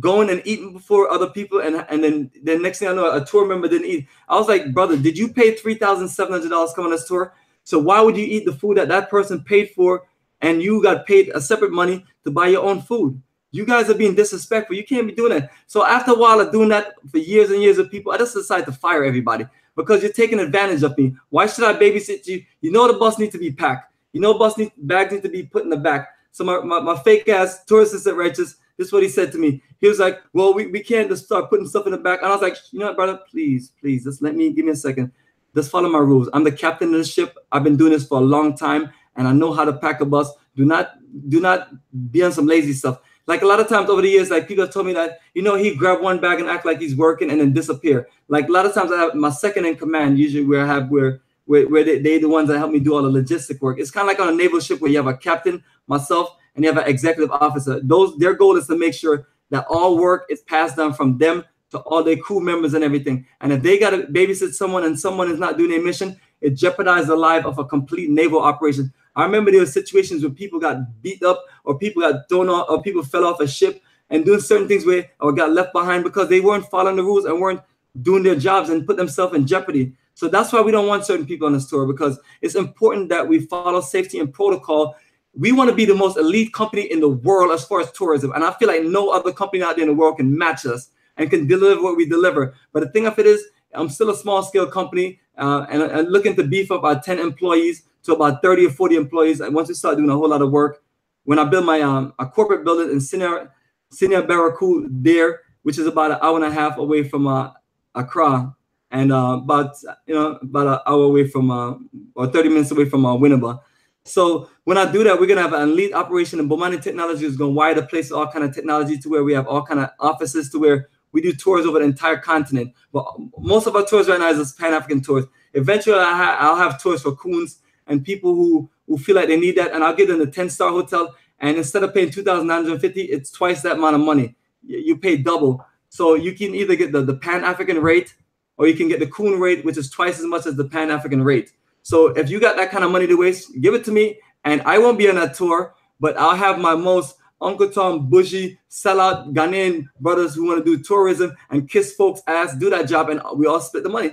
going and eating before other people, and and then the next thing I know, a tour member didn't eat. I was like, brother, did you pay three thousand seven hundred dollars come on this tour? So why would you eat the food that that person paid for, and you got paid a separate money to buy your own food? You guys are being disrespectful. You can't be doing that. So after a while of doing that for years and years of people, I just decided to fire everybody because you're taking advantage of me. Why should I babysit you? You know the bus needs to be packed. You know bus need, bags need to be put in the back. So my, my, my fake ass tourist is righteous. This is what he said to me. He was like, well, we, we can't just start putting stuff in the back. And I was like, you know what, brother, please, please, just let me, give me a second. Just follow my rules. I'm the captain of the ship. I've been doing this for a long time, and I know how to pack a bus. Do not, do not be on some lazy stuff. Like a lot of times over the years, like people have told me that, you know, he grabbed one bag and act like he's working and then disappear. Like a lot of times I have my second in command, usually where I have, where, where, where they, they're the ones that help me do all the logistic work. It's kind of like on a naval ship where you have a captain, myself, and you have an executive officer. Those, their goal is to make sure that all work is passed down from them to all their crew members and everything. And if they got to babysit someone and someone is not doing their mission, it jeopardizes the life of a complete naval operation. I remember there were situations where people got beat up, or people got thrown off, or people fell off a ship and doing certain things where, or got left behind because they weren't following the rules and weren't doing their jobs and put themselves in jeopardy. So that's why we don't want certain people on this tour, because it's important that we follow safety and protocol. We want to be the most elite company in the world as far as tourism. And I feel like no other company out there in the world can match us and can deliver what we deliver. But the thing of it is, I'm still a small scale company uh, and, and looking to beef up our ten employees to about thirty or forty employees. And once we start doing a whole lot of work, when I build my um, a corporate building in Senior, Senior Barracu there, which is about an hour and a half away from uh, Accra, and uh, about, you know, about an hour away from, uh, or thirty minutes away from uh, Winneba. So when I do that, we're going to have an elite operation, and Bomani Technology is going to wire the place with all kind of technology to where we have all kind of offices to where we do tours over the entire continent. But most of our tours right now is just Pan-African tours. Eventually, I ha I'll have tours for coons and people who, who feel like they need that, and I'll give them the ten-star hotel, and instead of paying two thousand nine hundred fifty dollars, it's twice that amount of money. You, you pay double. So you can either get the, the Pan-African rate, or you can get the coon rate, which is twice as much as the Pan-African rate. So if you got that kind of money to waste, give it to me, and I won't be on that tour, but I'll have my most Uncle Tom, bougie, sellout Ghanaian brothers who want to do tourism and kiss folks' ass, do that job, and we all split the money.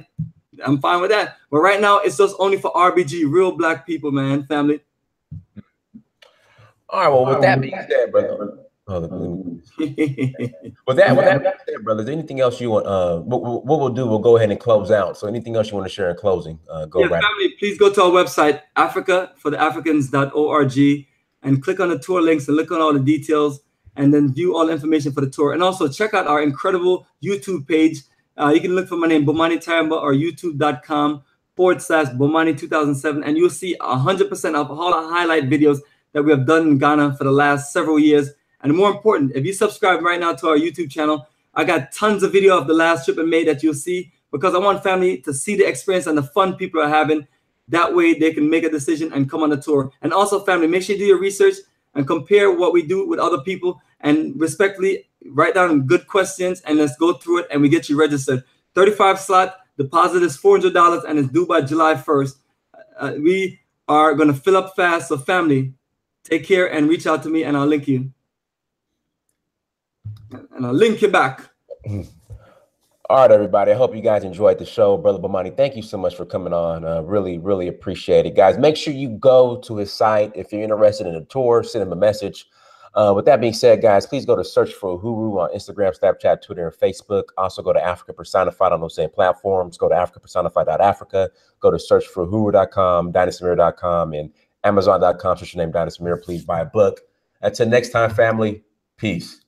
I'm fine with that. But right now, it's just only for R B G, real black people, man, family. All right, well, with that being said, brother. Oh, with that, with that being said, brothers, anything else you want? Uh, what, what we'll do, we'll go ahead and close out. So anything else you want to share in closing? Uh, go yeah, right family, please go to our website, Africa for the Africans dot org, and click on the tour links and look on all the details, and then view all the information for the tour. And also check out our incredible YouTube page. Uh, you can look for my name, Bomani Tyehimba, or youtube dot com forward slash Bomani two thousand seven, and you'll see one hundred percent of all the highlight videos that we have done in Ghana for the last several years. And more important, if you subscribe right now to our YouTube channel, I got tons of video of the last trip in May that you'll see, because I want family to see the experience and the fun people are having. That way they can make a decision and come on the tour. And also, family, make sure you do your research and compare what we do with other people, and respectfully write down good questions, and let's go through it, and we get you registered. thirty-five slot, deposit is four hundred dollars, and it's due by July first. Uh, we are going to fill up fast, so family, take care and reach out to me, and I'll link you. And I'll link you back. All right, everybody. I hope you guys enjoyed the show. Brother Bomani, thank you so much for coming on. Uh, really, really appreciate it. Guys, make sure you go to his site. If you're interested in a tour, send him a message. Uh, with that being said, guys, please go to Search for Uhuru on Instagram, Snapchat, Twitter, and Facebook. Also go to Africa Personified on those same platforms. Go to africa personified dot africa. Go to Search for Uhuru dot com, Dynast Amir dot com, and Amazon dot com. Search your name, Dynast Amir. Please buy a book. Until next time, family, peace.